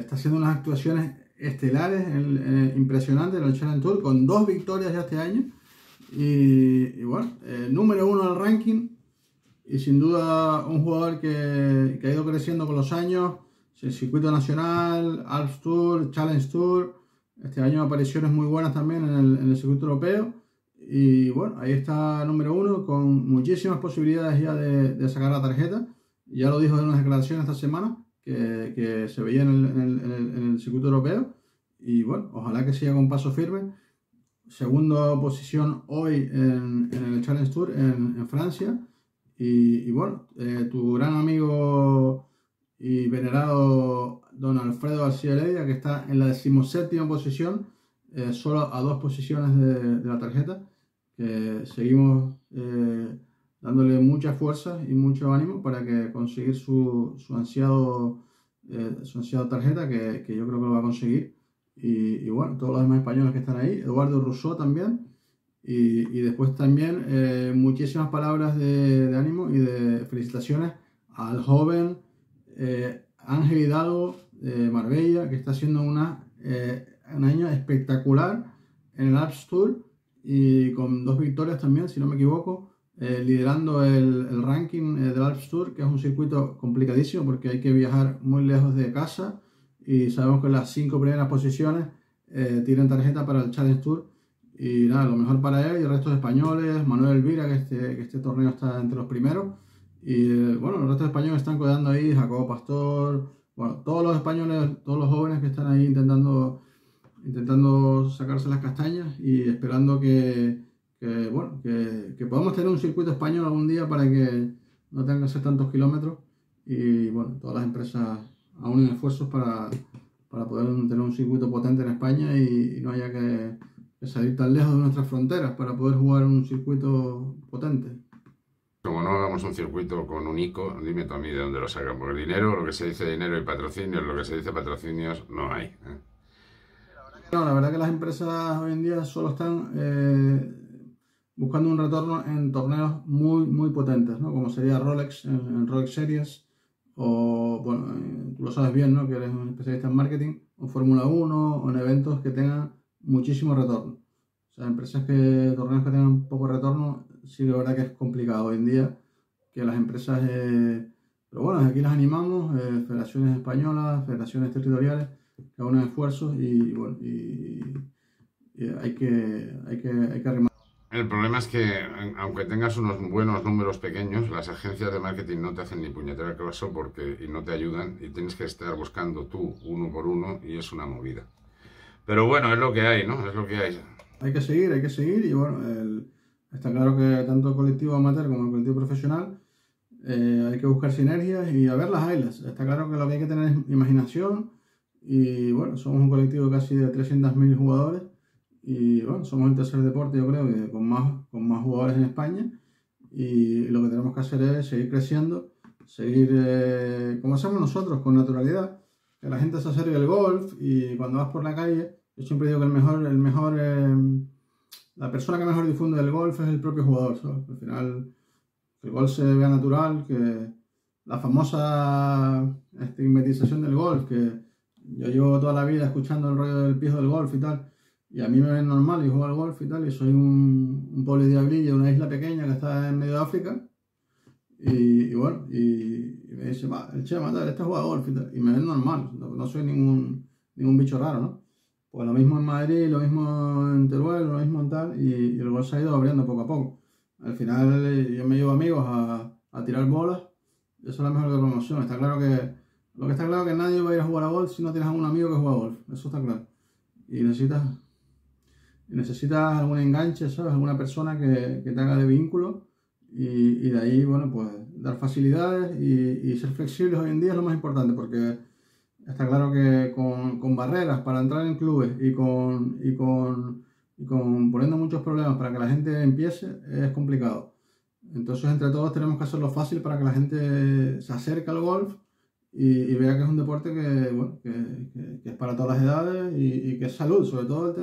Está haciendo unas actuaciones estelares, impresionantes en el Challenge Tour, con 2 victorias ya este año. Y bueno, número 1 en el ranking, y sin duda un jugador que ha ido creciendo con los años, el circuito nacional, Alps Tour, Challenge Tour... Este año apariciones muy buenas también en el circuito europeo Y bueno, ahí está número uno, con muchísimas posibilidades ya de sacar la tarjeta. Ya lo dijo en unas declaraciones esta semana, que se veía en el circuito europeo. Y bueno, ojalá que siga con paso firme. Segunda posición hoy en el Challenge Tour en Francia. Y bueno, tu gran amigo y venerado don Alfredo García Heredia, que está en la 17ª posición, solo a 2 posiciones de la tarjeta, que seguimos dándole mucha fuerza y mucho ánimo para que conseguir su ansiado tarjeta, que yo creo que lo va a conseguir. Y bueno, todos los demás españoles que están ahí, Eduardo Rousseau también, y después también muchísimas palabras de ánimo y de felicitaciones al joven Ángel Hidalgo de Marbella, que está haciendo un año espectacular en el Alps Tour, y con 2 victorias también, si no me equivoco, liderando el ranking del Alps Tour, que es un circuito complicadísimo porque hay que viajar muy lejos de casa, y sabemos que las 5 primeras posiciones tienen tarjeta para el Challenge Tour. Y nada, lo mejor para él y el resto de españoles. Manuel Elvira, que este torneo está entre los primeros, y bueno, los restos de españoles están quedando ahí, Jacobo Pastor, bueno, todos los españoles, todos los jóvenes que están ahí intentando sacarse las castañas, y esperando que podamos tener un circuito español algún día, para que no tengan que hacer tantos kilómetros. Y bueno, todas las empresas aúnen esfuerzos para poder tener un circuito potente en España, y no haya que salir tan lejos de nuestras fronteras para poder jugar un circuito potente. Como no hagamos un circuito con un ICO, dime tú a mí de dónde lo sacan, porque el dinero, lo que se dice dinero y patrocinios, lo que se dice patrocinios, no hay. No, la verdad que las empresas hoy en día solo están buscando un retorno en torneos muy, muy potentes, ¿no? Como sería Rolex, en Rolex Series, o, bueno, tú lo sabes bien, ¿no? Que eres un especialista en marketing, o Fórmula 1, o en eventos que tengan muchísimo retorno. O sea, empresas torneos que tengan poco retorno, sí, la verdad que es complicado hoy en día que las empresas... pero bueno, aquí las animamos, federaciones españolas, federaciones territoriales, que hagan esfuerzos, y bueno, y hay que arrimar. El problema es que, aunque tengas unos buenos números pequeños, las agencias de marketing no te hacen ni puñetera caso, y no te ayudan, y tienes que estar buscando tú uno por uno, y es una movida. Pero bueno, es lo que hay, ¿no? Es lo que hay. Hay que seguir, y bueno, está claro que tanto el colectivo amateur como el colectivo profesional hay que buscar sinergias y a ver las islas. Está claro que lo que hay que tener es imaginación, y bueno, somos un colectivo casi de 300.000 jugadores, y bueno, somos el tercer deporte, yo creo, con más jugadores en España, y lo que tenemos que hacer es seguir creciendo, seguir como hacemos nosotros, con naturalidad, que la gente se acerque al golf, y cuando vas por la calle, yo siempre digo que la persona que mejor difunde el golf es el propio jugador, ¿sabes? Al final, que el golf se vea natural, que la famosa estigmatización del golf, que yo llevo toda la vida escuchando el rollo del pijo del golf y tal, y a mí me ven normal, y juego al golf y tal, y soy un pobre diablillo, una isla pequeña que está en medio de África, y bueno, y me dice, va, el Chema, tal, este juega golf y tal, y me ven normal, no soy ningún bicho raro, ¿no? Pues lo mismo en Madrid, lo mismo en Teruel, lo mismo en tal, y el gol se ha ido abriendo poco a poco. Al final yo me llevo amigos a tirar bolas, eso es la mejor promoción. Está claro que nadie va a ir a jugar a golf si no tienes algún amigo que juega a golf, eso está claro. Y necesitas algún enganche, ¿sabes? Alguna persona que te haga de vínculo, y de ahí, bueno, pues dar facilidades y ser flexibles hoy en día es lo más importante, porque está claro que con barreras para entrar en clubes y con poniendo muchos problemas para que la gente empiece, es complicado. Entonces, entre todos tenemos que hacerlo fácil para que la gente se acerque al golf y vea que es un deporte que es para todas las edades, y que es salud, sobre todo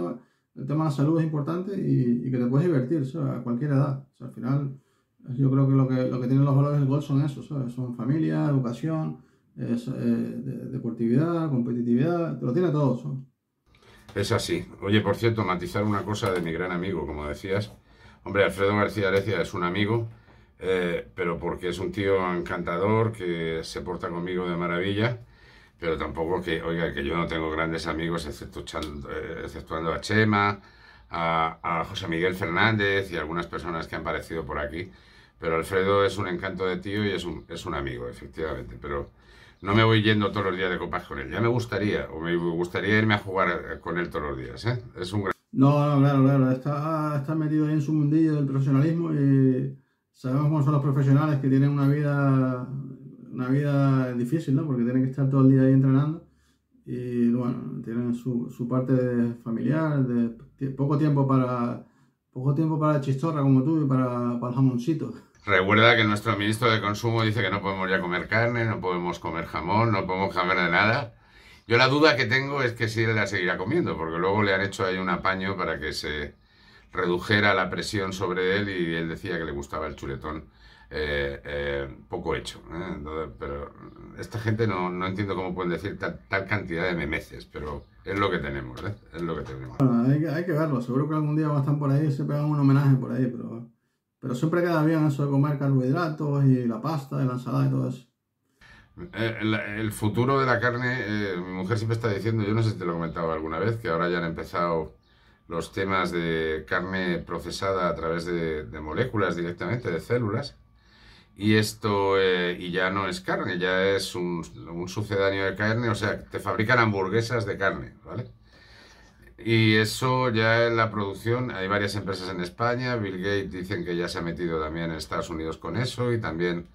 el tema de salud es importante, y que te puedes divertir, ¿sabes? A cualquier edad. O sea, al final, yo creo que lo que tienen los valores del golf son eso, ¿sabes? Son familia, educación, deportividad, competitividad, lo tiene todo eso. Es así. Oye, por cierto, matizar una cosa de mi gran amigo, como decías. Hombre, Alfredo García Heredia es un amigo, pero porque es un tío encantador, que se porta conmigo de maravilla, pero tampoco que, oiga, que yo no tengo grandes amigos, exceptuando a Chema, a José Miguel Fernández y algunas personas que han aparecido por aquí. Pero Alfredo es un encanto de tío y es un amigo, efectivamente. Pero no me voy yendo todos los días de copas con él. Ya me gustaría, o me gustaría irme a jugar con él todos los días, ¿eh? Es un gran... No, claro. Está metido ahí en su mundillo del profesionalismo y sabemos cómo son los profesionales, que tienen una vida difícil, ¿no? Porque tienen que estar todo el día ahí entrenando y, bueno, tienen su parte familiar, de poco tiempo para la chistorra como tú y para el jamoncito. Recuerda que nuestro ministro de Consumo dice que no podemos ya comer carne, no podemos comer jamón, no podemos comer de nada. Yo la duda que tengo es que sí la seguirá comiendo, porque luego le han hecho ahí un apaño para que se redujera la presión sobre él y él decía que le gustaba el chuletón poco hecho, ¿eh? Entonces, pero esta gente no entiendo cómo pueden decir tal cantidad de memeces, pero es lo que tenemos, ¿eh? Es lo que tenemos. Bueno, hay que verlo, seguro que algún día van a estar por ahí y se pegan un homenaje por ahí, pero siempre queda bien eso de comer carbohidratos y la pasta, y la ensalada y todo eso. El futuro de la carne, mi mujer siempre está diciendo, yo no sé si te lo he comentado alguna vez, que ahora ya han empezado los temas de carne procesada a través de moléculas directamente, de células, y esto y ya no es carne, ya es un sucedáneo de carne, o sea, te fabrican hamburguesas de carne, ¿vale? Y eso ya en la producción, hay varias empresas en España, Bill Gates dicen que ya se ha metido también en Estados Unidos con eso y también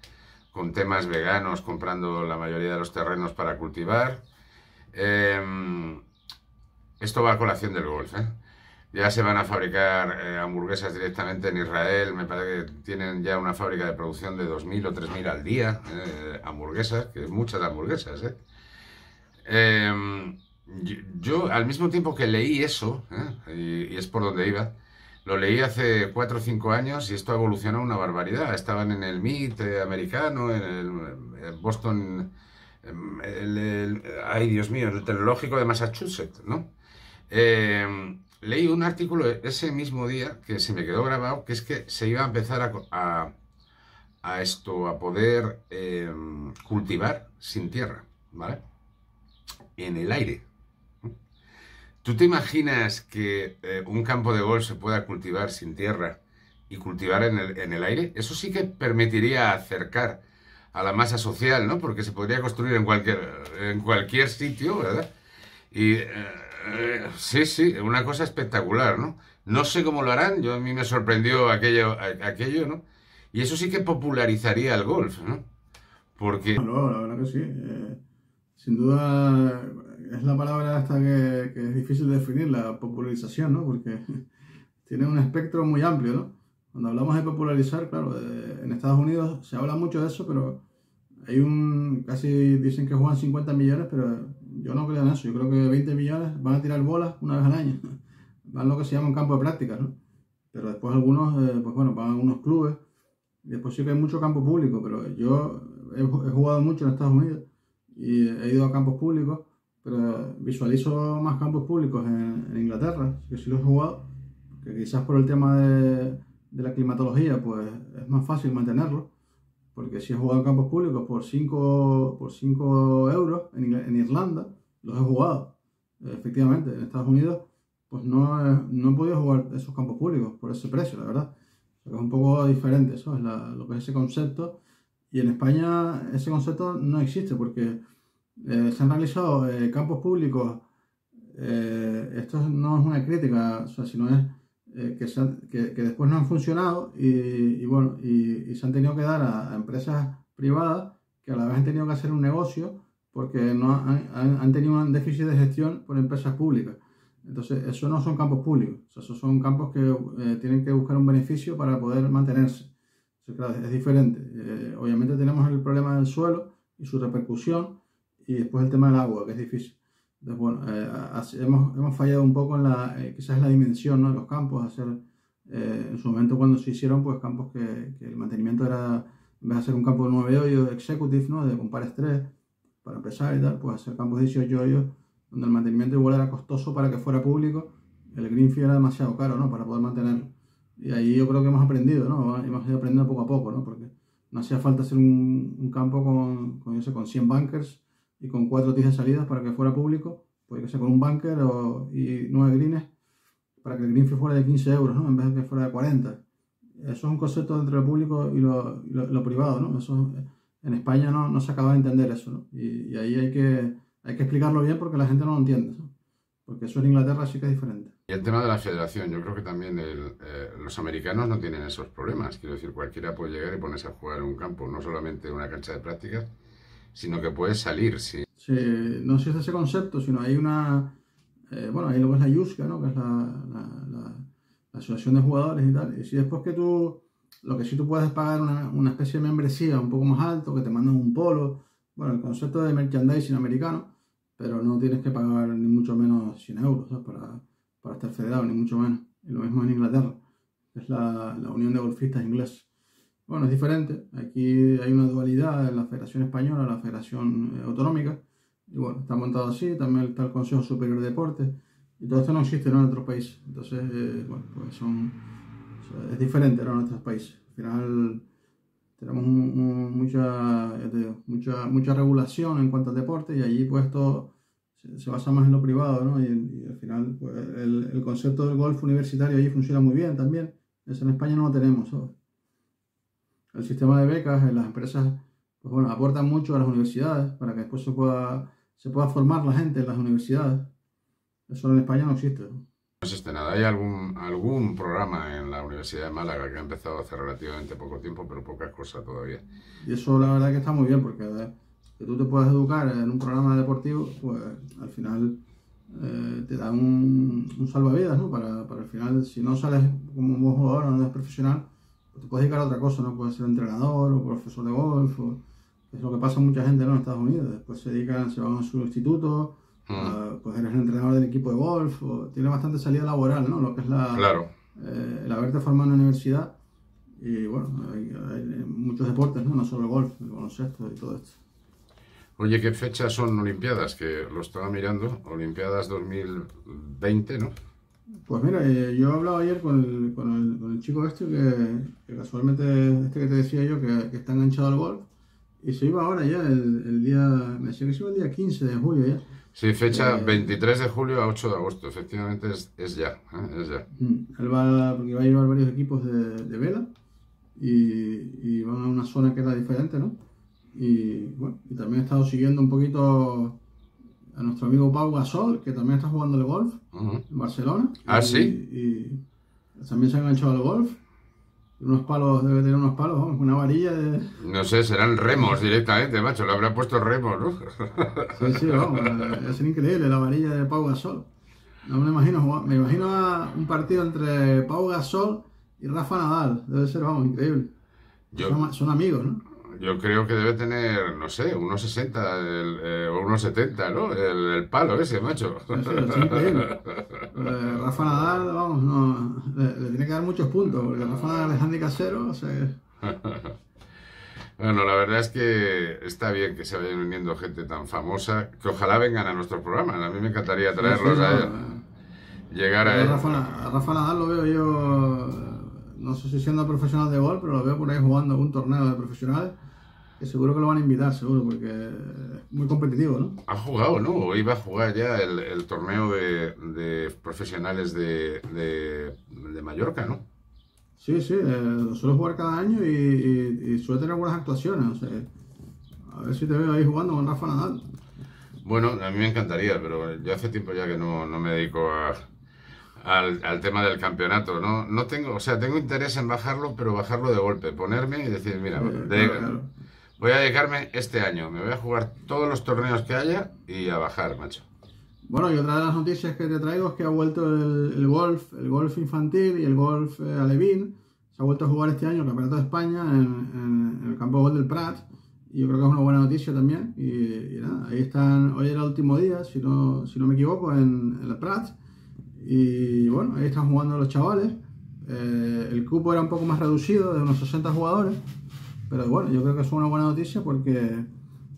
con temas veganos, comprando la mayoría de los terrenos para cultivar. Esto va a colación del golf, ¿eh? Ya se van a fabricar hamburguesas directamente en Israel, me parece que tienen ya una fábrica de producción de 2.000 o 3.000 al día, hamburguesas, que muchas hamburguesas, ¿eh? Yo al mismo tiempo que leí eso, y es por donde iba, lo leí hace 4 o 5 años y esto ha evolucionado una barbaridad. Estaban en el MIT americano, en el Boston, ay Dios mío, el tecnológico de Massachusetts, ¿no? Leí un artículo ese mismo día que se me quedó grabado, que es que se iba a empezar a poder cultivar sin tierra, ¿vale? En el aire. ¿Tú te imaginas que un campo de golf se pueda cultivar sin tierra y cultivar en el aire? Eso sí que permitiría acercar a la masa social, ¿no? Porque se podría construir en cualquier sitio, ¿verdad? Y... sí, una cosa espectacular, ¿no? No sé cómo lo harán, a mí me sorprendió aquello, ¿no? Y eso sí que popularizaría el golf, ¿no? Porque... No, la verdad que sí. Sin duda es la palabra hasta que es difícil de definir, la popularización, ¿no? Porque tiene un espectro muy amplio, ¿no? Cuando hablamos de popularizar, claro, en Estados Unidos se habla mucho de eso, pero hay casi dicen que juegan 50 millones, pero... Yo no creo en eso, yo creo que 20 millones van a tirar bolas una vez al año, van lo que se llama un campo de prácticas, ¿no? Pero después algunos, pues bueno, van a unos clubes, después sí que hay mucho campo público, pero yo he jugado mucho en Estados Unidos y he ido a campos públicos, pero visualizo más campos públicos en Inglaterra, que sí los he jugado, que quizás por el tema de la climatología, pues es más fácil mantenerlo. Porque si he jugado en campos públicos por 5 euros en Irlanda, los he jugado. Efectivamente, en Estados Unidos pues no he podido jugar esos campos públicos por ese precio, la verdad. O sea, es un poco diferente, eso es lo que es ese concepto. Y en España ese concepto no existe porque se han realizado campos públicos. Esto no es una crítica, o sea, sino es... que después no han funcionado y se han tenido que dar a empresas privadas que a la vez han tenido que hacer un negocio porque no han tenido un déficit de gestión por empresas públicas. Entonces, eso no son campos públicos, o sea, esos son campos que tienen que buscar un beneficio para poder mantenerse. O sea, claro, es diferente. Obviamente tenemos el problema del suelo y su repercusión y después el tema del agua, que es difícil. Entonces, bueno, hemos fallado un poco en quizás la dimensión, ¿no?, de los campos. En su momento cuando se hicieron, pues campos que el mantenimiento era, en vez de hacer un campo de 9 hoyos executive, ¿no?, de con pares 3 para empezar y tal, pues hacer campos de 18 hoyos, donde el mantenimiento igual era costoso para que fuera público, el greenfield era demasiado caro, ¿no?, para poder mantenerlo. Y ahí yo creo que hemos aprendido, ¿no?, hemos ido aprendiendo poco a poco, ¿no?, porque no hacía falta hacer un campo con 100 bunkers, y con 4 tijas de salidas para que fuera público, puede que sea con un bunker y 9 greens, para que el green fee fuera de 15 euros, ¿no? En vez de que fuera de 40. Eso es un concepto entre lo público y lo privado, ¿no? Eso, en España no se acaba de entender eso, ¿no? Y ahí hay que explicarlo bien porque la gente no lo entiende, ¿no? Porque eso en Inglaterra sí que es diferente. Y el tema de la federación, yo creo que también los americanos no tienen esos problemas. Quiero decir, cualquiera puede llegar y ponerse a jugar en un campo, no solamente en una cancha de prácticas, sino que puedes salir, sí. Sí, no sé si es ese concepto, sino hay una... bueno, ahí luego es la Yuska, ¿no? Que es la asociación de jugadores y tal. Y si después que tú... Lo que sí tú puedes pagar una especie de membresía un poco más alto, que te mandan un polo. Bueno, el concepto de merchandising americano, pero no tienes que pagar ni mucho menos 100 euros, ¿sabes? Para estar federado, ni mucho menos. Y lo mismo en Inglaterra, que es la Unión de Golfistas Inglés. Bueno, es diferente. Aquí hay una dualidad en la Federación Española, la Federación Autonómica. Y bueno, está montado así, también está el Consejo Superior de Deportes. Y todo esto no existe, ¿no?, en otros países. Entonces, bueno, pues es diferente, ¿no?, en otros países. Al final tenemos mucha regulación en cuanto al deporte y allí pues todo se basa más en lo privado, ¿no? Y al final pues, el concepto del golf universitario allí funciona muy bien también. Eso en España no lo tenemos, ¿sabes? El sistema de becas en las empresas pues bueno, aportan mucho a las universidades para que después se pueda formar la gente en las universidades. Eso en España no existe, ¿no? No existe nada. Hay algún programa en la Universidad de Málaga que ha empezado hace relativamente poco tiempo, pero pocas cosas todavía. Y eso la verdad que está muy bien, porque que tú te puedas educar en un programa deportivo, pues al final te da un salvavidas, ¿no? Para el final, si no sales como un buen jugador o no eres profesional, pues te puedes dedicar a otra cosa, ¿no? Puedes ser entrenador o profesor de golf, es lo que pasa a mucha gente, ¿no?, en Estados Unidos. Después se van a su instituto. Pues eres el entrenador del equipo de golf, tiene bastante salida laboral, ¿no? Lo que es claro. El haberte formado en la universidad. Y bueno, hay muchos deportes, ¿no? No solo el golf, el baloncesto y todo esto. Oye, ¿qué fechas son Olimpiadas? Que lo estaba mirando, Olimpiadas 2020, ¿no? Pues mira, yo he hablado ayer con el chico este que casualmente, este que te decía yo, que está enganchado al golf. Y se iba ahora ya, el día, me decía que se iba el día 15 de julio ya. Sí, fecha 23 de julio a 8 de agosto, efectivamente es ya, ¿eh? Es ya. Él va a llevar varios equipos de vela y van a una zona que era diferente, ¿no? Y bueno, y también he estado siguiendo un poquito a nuestro amigo Pau Gasol, que también está jugando el golf en Barcelona. Ah, sí. Y también se ha enganchado al golf. Unos palos, debe tener unos palos, vamos, una varilla de... No sé, serán remos directamente, macho, le habrá puesto remos, ¿no? Sí, sí, vamos, es increíble la varilla de Pau Gasol. No me imagino, a un partido entre Pau Gasol y Rafa Nadal, debe ser, vamos, increíble. Son amigos, ¿no? Yo creo que debe tener, no sé, unos 60 o unos 70, ¿no? El palo ese, macho. Sí, es increíble. Rafa Nadal, vamos, no, le tiene que dar muchos puntos, porque Rafa Nadal es handicap cero, o sea... Bueno, la verdad es que está bien que se vayan uniendo gente tan famosa, que ojalá vengan a nuestro programa, a mí me encantaría traerlos a ellos. Llegar a ellos. A Rafa Nadal lo veo yo, no sé si siendo profesional de golf, pero lo veo por ahí jugando algún torneo de profesionales. Seguro que lo van a invitar, seguro, porque es muy competitivo, ¿no? Ha jugado, ¿no? O iba a jugar ya el torneo de profesionales de Mallorca, ¿no? Sí, sí, lo suelo jugar cada año y suele tener buenas actuaciones. O sea, a ver si te veo ahí jugando con Rafa Nadal. Bueno, a mí me encantaría, pero yo hace tiempo ya que no me dedico al tema del campeonato, ¿no? No tengo, o sea, tengo interés en bajarlo, pero bajarlo de golpe, ponerme y decir, mira, claro. Voy a dedicarme este año, me voy a jugar todos los torneos que haya y a bajar, macho. Bueno, y otra de las noticias que te traigo es que ha vuelto el golf infantil y el golf alevín. Se ha vuelto a jugar este año el Campeonato de España en el campo de golf del Prat. Y yo creo que es una buena noticia también. Y nada, ahí están, hoy era el último día, si no me equivoco, en el Prat. Y bueno, ahí están jugando los chavales. El cupo era un poco más reducido, de unos 60 jugadores. Pero bueno, yo creo que es una buena noticia porque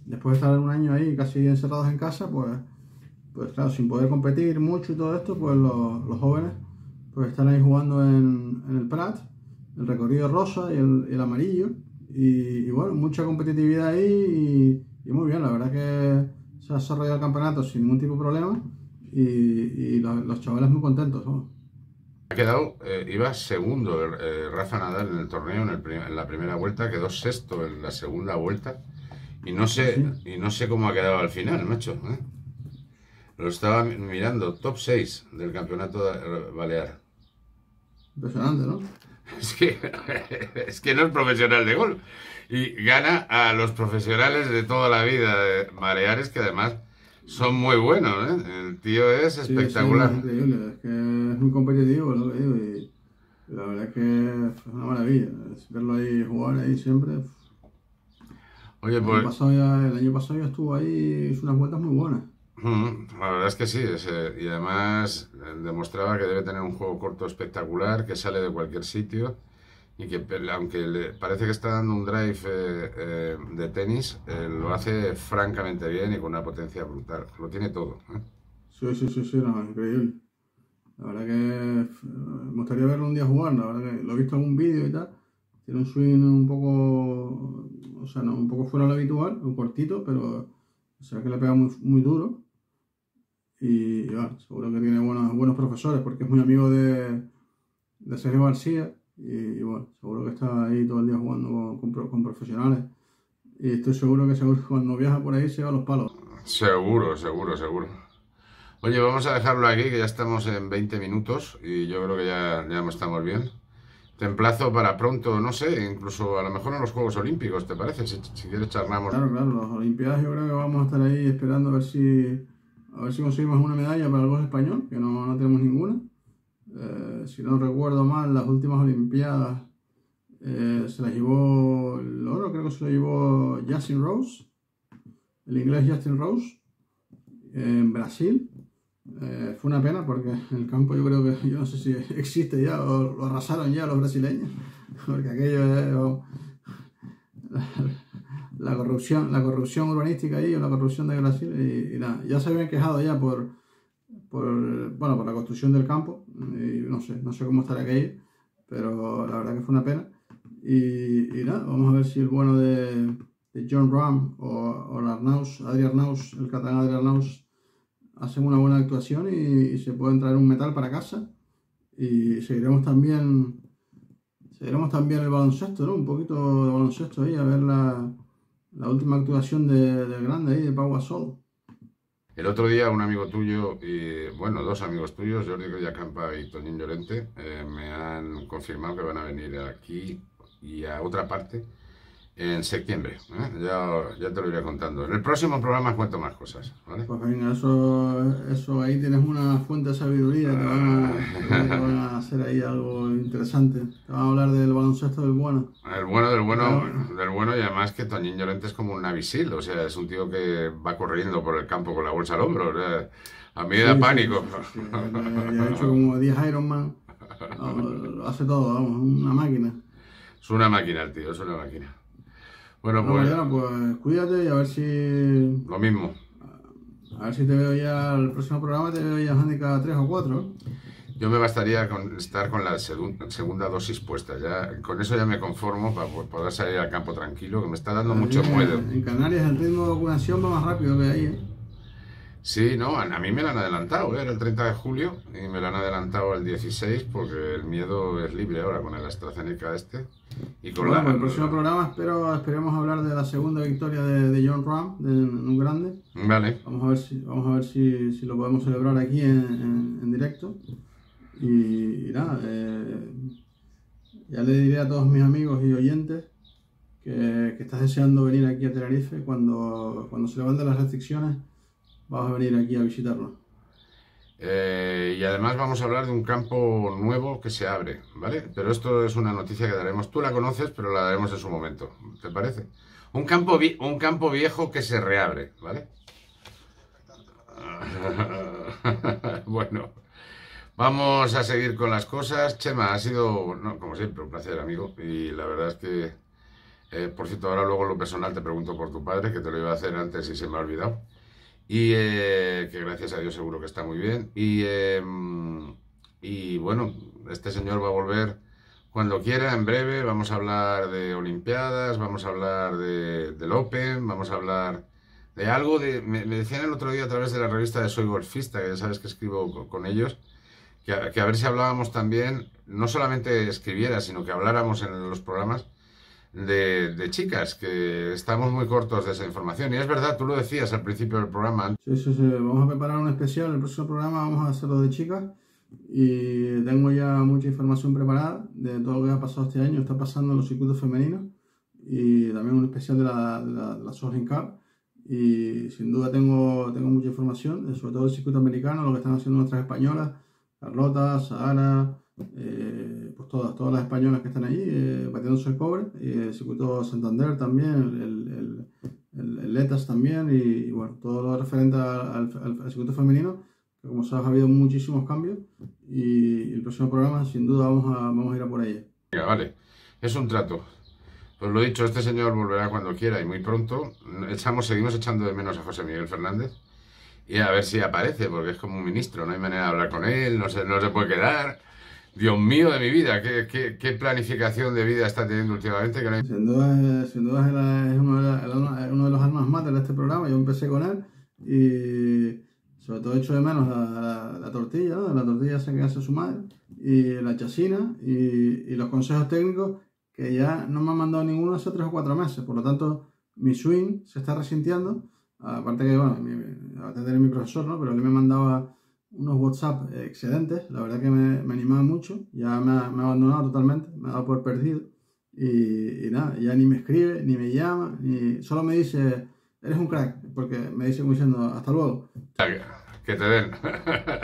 después de estar un año ahí casi encerrados en casa, pues claro, sin poder competir mucho y todo esto, pues los jóvenes pues están ahí jugando en el Prat, el recorrido rosa y el amarillo. Y bueno, mucha competitividad ahí y muy bien, la verdad que se ha desarrollado el campeonato sin ningún tipo de problema y los chavales muy contentos, ¿no? Ha quedado, iba segundo Rafa Nadal en el torneo, en la primera vuelta, quedó sexto en la segunda vuelta. Y no sé, cómo ha quedado al final, macho. Lo estaba mirando, top 6 del campeonato balear. Impresionante, ¿no? Es que no es profesional de golf. Y gana a los profesionales de toda la vida de Baleares, que además son muy buenos, ¿eh? El tío es espectacular. Sí, es increíble, es que es muy competitivo, ¿no? Y la verdad es que es una maravilla. Es verlo ahí jugar ahí siempre. Oye, pues... el año pasado ya estuvo ahí, hizo unas vueltas muy buenas. La verdad es que sí, y además demostraba que debe tener un juego corto espectacular, que sale de cualquier sitio y que aunque le parece que está dando un drive de tenis, lo hace francamente bien y con una potencia brutal, lo tiene todo, ¿eh? Sí, no, increíble. La verdad que me gustaría verlo un día jugar, la verdad que lo he visto en un vídeo y tal, tiene un swing un poco, un poco fuera de lo habitual, un cortito, pero... O sea que le pega muy, muy duro y bueno, seguro que tiene buenos profesores porque es muy amigo de Sergio García y bueno, seguro que está ahí todo el día jugando con profesionales y estoy seguro que cuando viaja por ahí se va a los palos. Seguro. Oye, vamos a dejarlo aquí que ya estamos en 20 minutos y yo creo que ya estamos bien. Te emplazo para pronto, no sé, incluso a lo mejor en los Juegos Olímpicos, ¿te parece? Si quieres charlamos. Claro, los Olimpiadas yo creo que vamos a estar ahí esperando a ver si conseguimos una medalla para el golf español, que no tenemos ninguna. Si no recuerdo mal, las últimas Olimpiadas se las llevó el oro, creo que se lo llevó Justin Rose, el inglés Justin Rose, en Brasil. Fue una pena porque el campo yo creo que, yo no sé si existe ya o lo arrasaron ya los brasileños porque aquello es la corrupción urbanística ahí o la corrupción de Brasil y nada, ya se habían quejado ya por la construcción del campo y no sé cómo estará aquello, pero la verdad que fue una pena y nada, vamos a ver si el bueno de Jon Rahm o Arnaus, Adrián Arnaus, el catalán Adrián Arnaus hacen una buena actuación y se pueden traer un metal para casa y seguiremos también el baloncesto, ¿no? Un poquito de baloncesto ahí, a ver la última actuación del grande ahí, de Pau Gasol. El otro día un amigo tuyo, y bueno, dos amigos tuyos, Jordi Collacampa y Toñín Llorente, me han confirmado que van a venir aquí y a otra parte en septiembre, ¿eh? Ya te lo iré contando. En el próximo programa cuento más cosas, ¿vale? Pues venga, eso ahí tienes una fuente de sabiduría, te van a hacer ahí algo interesante. Te van a hablar del baloncesto del bueno. El bueno, y además que Toñín Llorente es como un avisil, o sea, es un tío que va corriendo por el campo con la bolsa al hombro, o sea, a mí me da pánico. Sí. Ya ha hecho como 10 Ironman, lo hace todo, vamos, una máquina. Es una máquina el tío, es una máquina. Bueno, pues... Mariano, pues cuídate y a ver si... Lo mismo. A ver si te veo ya el próximo programa, te veo ya en Handicap 3 o 4. Yo me bastaría estar con la segunda dosis puesta. Ya, con eso ya me conformo para poder salir al campo tranquilo, que me está dando mucho miedo. En Canarias el ritmo de vacunación va más rápido que ahí, ¿eh? Sí, no, a mí me lo han adelantado, ¿eh? Era el 30 de julio y me lo han adelantado al 16 porque el miedo es libre ahora con el AstraZeneca este. Y con bueno, el próximo programa esperemos hablar de la segunda victoria de Jon Rahm, en un grande. Vale. Vamos a ver si lo podemos celebrar aquí en directo. Y nada, ya le diré a todos mis amigos y oyentes que estás deseando venir aquí a Tenerife. Cuando se levanten las restricciones, vas a venir aquí a visitarlo. Y además vamos a hablar de un campo nuevo que se abre, ¿vale? Pero esto es una noticia que daremos. Tú la conoces, pero la daremos en su momento, ¿te parece? Un campo viejo que se reabre, ¿vale? Bueno, vamos a seguir con las cosas. Chema, ha sido, como siempre, un placer, amigo. Y la verdad es que, por cierto, ahora luego lo personal te pregunto por tu padre, que te lo iba a hacer antes y se me ha olvidado. Y que gracias a Dios seguro que está muy bien y bueno, este señor va a volver cuando quiera, en breve. Vamos a hablar de Olimpiadas, vamos a hablar del Open, vamos a hablar de algo, me decían el otro día a través de la revista de Soy Golfista, que ya sabes que escribo con ellos, que a ver si hablábamos también, no solamente escribiera, sino que habláramos en los programas de chicas, que estamos muy cortos de esa información. Y es verdad, tú lo decías al principio del programa. Sí, sí, sí. Vamos a preparar un especial. El próximo programa vamos a hacerlo de chicas. Y tengo ya mucha información preparada de todo lo que ha pasado este año, está pasando en los circuitos femeninos. Y también un especial de la Solheim Cup. Y sin duda tengo mucha información, sobre todo el circuito americano, lo que están haciendo nuestras españolas, Carlota, Sahara, pues todas las españolas que están allí batiéndose el cobre, el circuito Santander también, el Letas también, y bueno, todo lo referente al circuito femenino, que como sabes ha habido muchísimos cambios, y el próximo programa sin duda vamos a ir a por ahí. Vale, es un trato. Pues lo dicho, este señor volverá cuando quiera y muy pronto. Seguimos echando de menos a José Miguel Fernández y a ver si aparece, porque es como un ministro, no hay manera de hablar con él, no se puede quedar. Dios mío de mi vida, ¿qué planificación de vida está teniendo últimamente? Que no hay... Sin duda es uno de los almas mater de este programa. Yo empecé con él y sobre todo echo de menos la tortilla, ¿no? La tortilla que hace su madre, y la chacina y los consejos técnicos, que ya no me han mandado ninguno hace 3 o 4 meses, por lo tanto mi swing se está resintiendo, aparte que bueno, aparte de tener mi profesor, ¿no? Pero él me mandaba unos WhatsApp excedentes, la verdad que me animaba mucho, ya me ha abandonado totalmente, me ha dado por perdido, y nada, ya ni me escribe, ni me llama, solo me dice, eres un crack, porque me dice como diciendo, hasta luego. Que te den,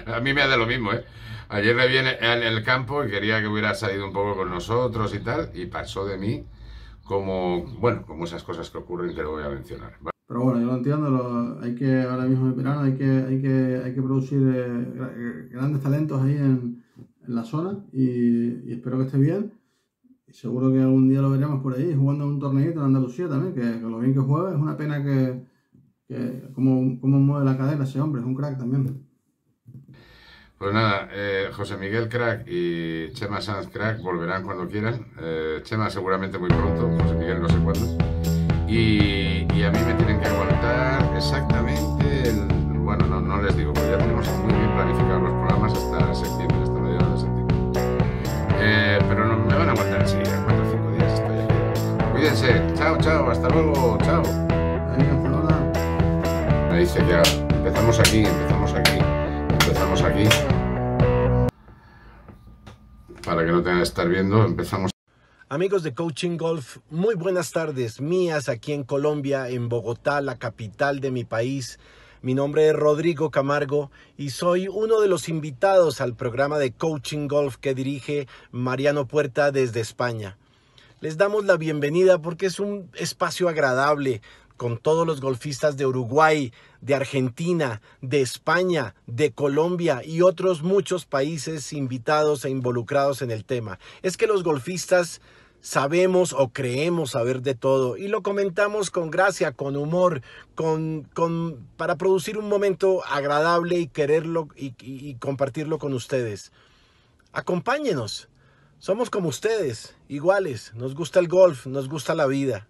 a mí me hace lo mismo, ¿eh? Ayer me viene en el campo y quería que hubiera salido un poco con nosotros y tal, y pasó de mí como, bueno, como esas cosas que ocurren que lo voy a mencionar. Pero bueno, yo lo entiendo, ahora mismo en el verano hay que producir grandes talentos ahí en la zona, y espero que esté bien, y seguro que algún día lo veremos por ahí, jugando un torneito en Andalucía también, que lo bien que juega, es una pena que cómo mueve la cadera ese hombre, es un crack también. Pues nada, José Miguel Crack y Chema Sanz Crack volverán cuando quieran. Chema seguramente muy pronto, José Miguel no sé cuándo. Y a mí me tienen que aguantar exactamente bueno, no les digo, porque ya tenemos muy bien planificados los programas hasta septiembre, hasta mediados de septiembre. Pero no, me van a aguantar enseguida, en 4 o 5 días estoy aquí. Cuídense, chao, chao, hasta luego, chao. Me dice que empezamos aquí para que no tengan que estar viendo. Empezamos, amigos de Coaching Golf, muy buenas tardes mías aquí en Colombia, en Bogotá, la capital de mi país. Mi nombre es Rodrigo Camargo y soy uno de los invitados al programa de Coaching Golf que dirige Mariano Puerta desde España. Les damos la bienvenida porque es un espacio agradable con todos los golfistas de Uruguay, de Argentina, de España, de Colombia y otros muchos países invitados e involucrados en el tema. Es que los golfistas sabemos o creemos saber de todo y lo comentamos con gracia, con humor, para producir un momento agradable y quererlo y compartirlo con ustedes. Acompáñenos, somos como ustedes, iguales, nos gusta el golf, nos gusta la vida,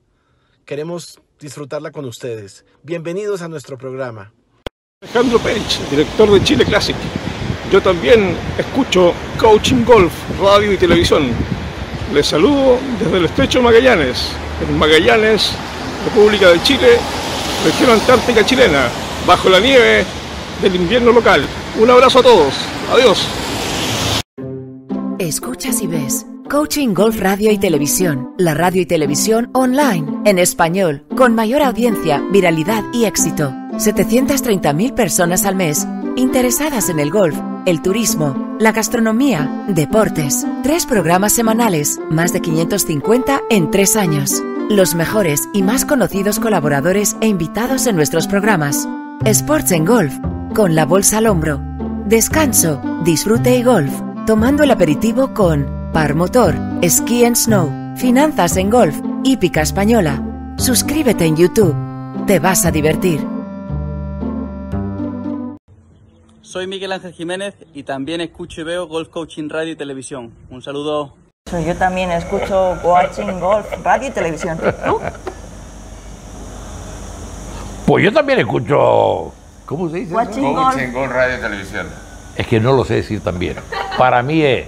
queremos disfrutarla con ustedes. Bienvenidos a nuestro programa. Alejandro Perich, director de Chile Classic. Yo también escucho Coaching Golf, radio y televisión. Les saludo desde el Estrecho Magallanes, en Magallanes, República de Chile, región antártica chilena, bajo la nieve del invierno local. Un abrazo a todos. Adiós. Escuchas y ves Coaching Golf Radio y Televisión, la radio y televisión online, en español, con mayor audiencia, viralidad y éxito. 730.000 personas al mes, interesadas en el golf, el turismo, la gastronomía, deportes. 3 programas semanales, más de 550 en 3 años. Los mejores y más conocidos colaboradores e invitados en nuestros programas. Sports en Golf, con la bolsa al hombro. Descanso, disfrute y golf, tomando el aperitivo con... Par Motor, Ski and Snow, Finanzas en Golf, Hípica Española. Suscríbete en YouTube. Te vas a divertir. Soy Miguel Ángel Jiménez y también escucho y veo Golf Coaching Radio y Televisión. Un saludo. Yo también escucho Coaching Golf Radio y Televisión. ¿Tú? Pues yo también escucho... ¿Cómo se dice? Coaching Golf Radio y Televisión. Es que no lo sé decir tan bien. Para mí es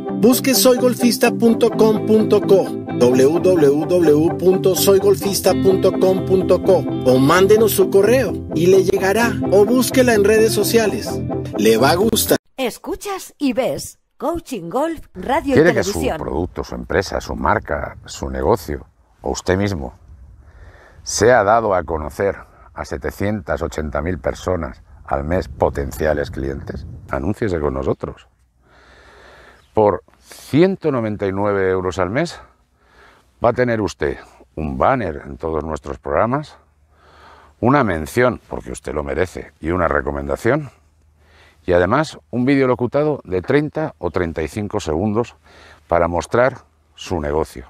Busque soygolfista.com.co, www.soygolfista.com.co, o mándenos su correo y le llegará, o búsquela en redes sociales. Le va a gustar. Escuchas y ves Coaching Golf Radio y Televisión. Quiere que su producto, su empresa, su marca, su negocio o usted mismo sea dado a conocer a 780.000 personas al mes, potenciales clientes. Anúnciese con nosotros. Por 199 euros al mes va a tener usted un banner en todos nuestros programas, una mención, porque usted lo merece, y una recomendación, y además un vídeo locutado de 30 o 35 segundos para mostrar su negocio.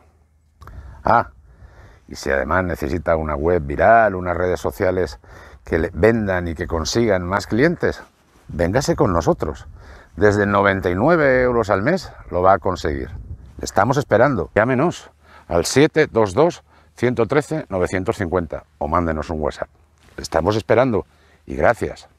Ah, y si además necesita una web viral, unas redes sociales que le vendan y que consigan más clientes, véngase con nosotros. Desde 99 euros al mes lo va a conseguir. Le estamos esperando. Llámenos al 722-113-950 o mándenos un WhatsApp. Le estamos esperando y gracias.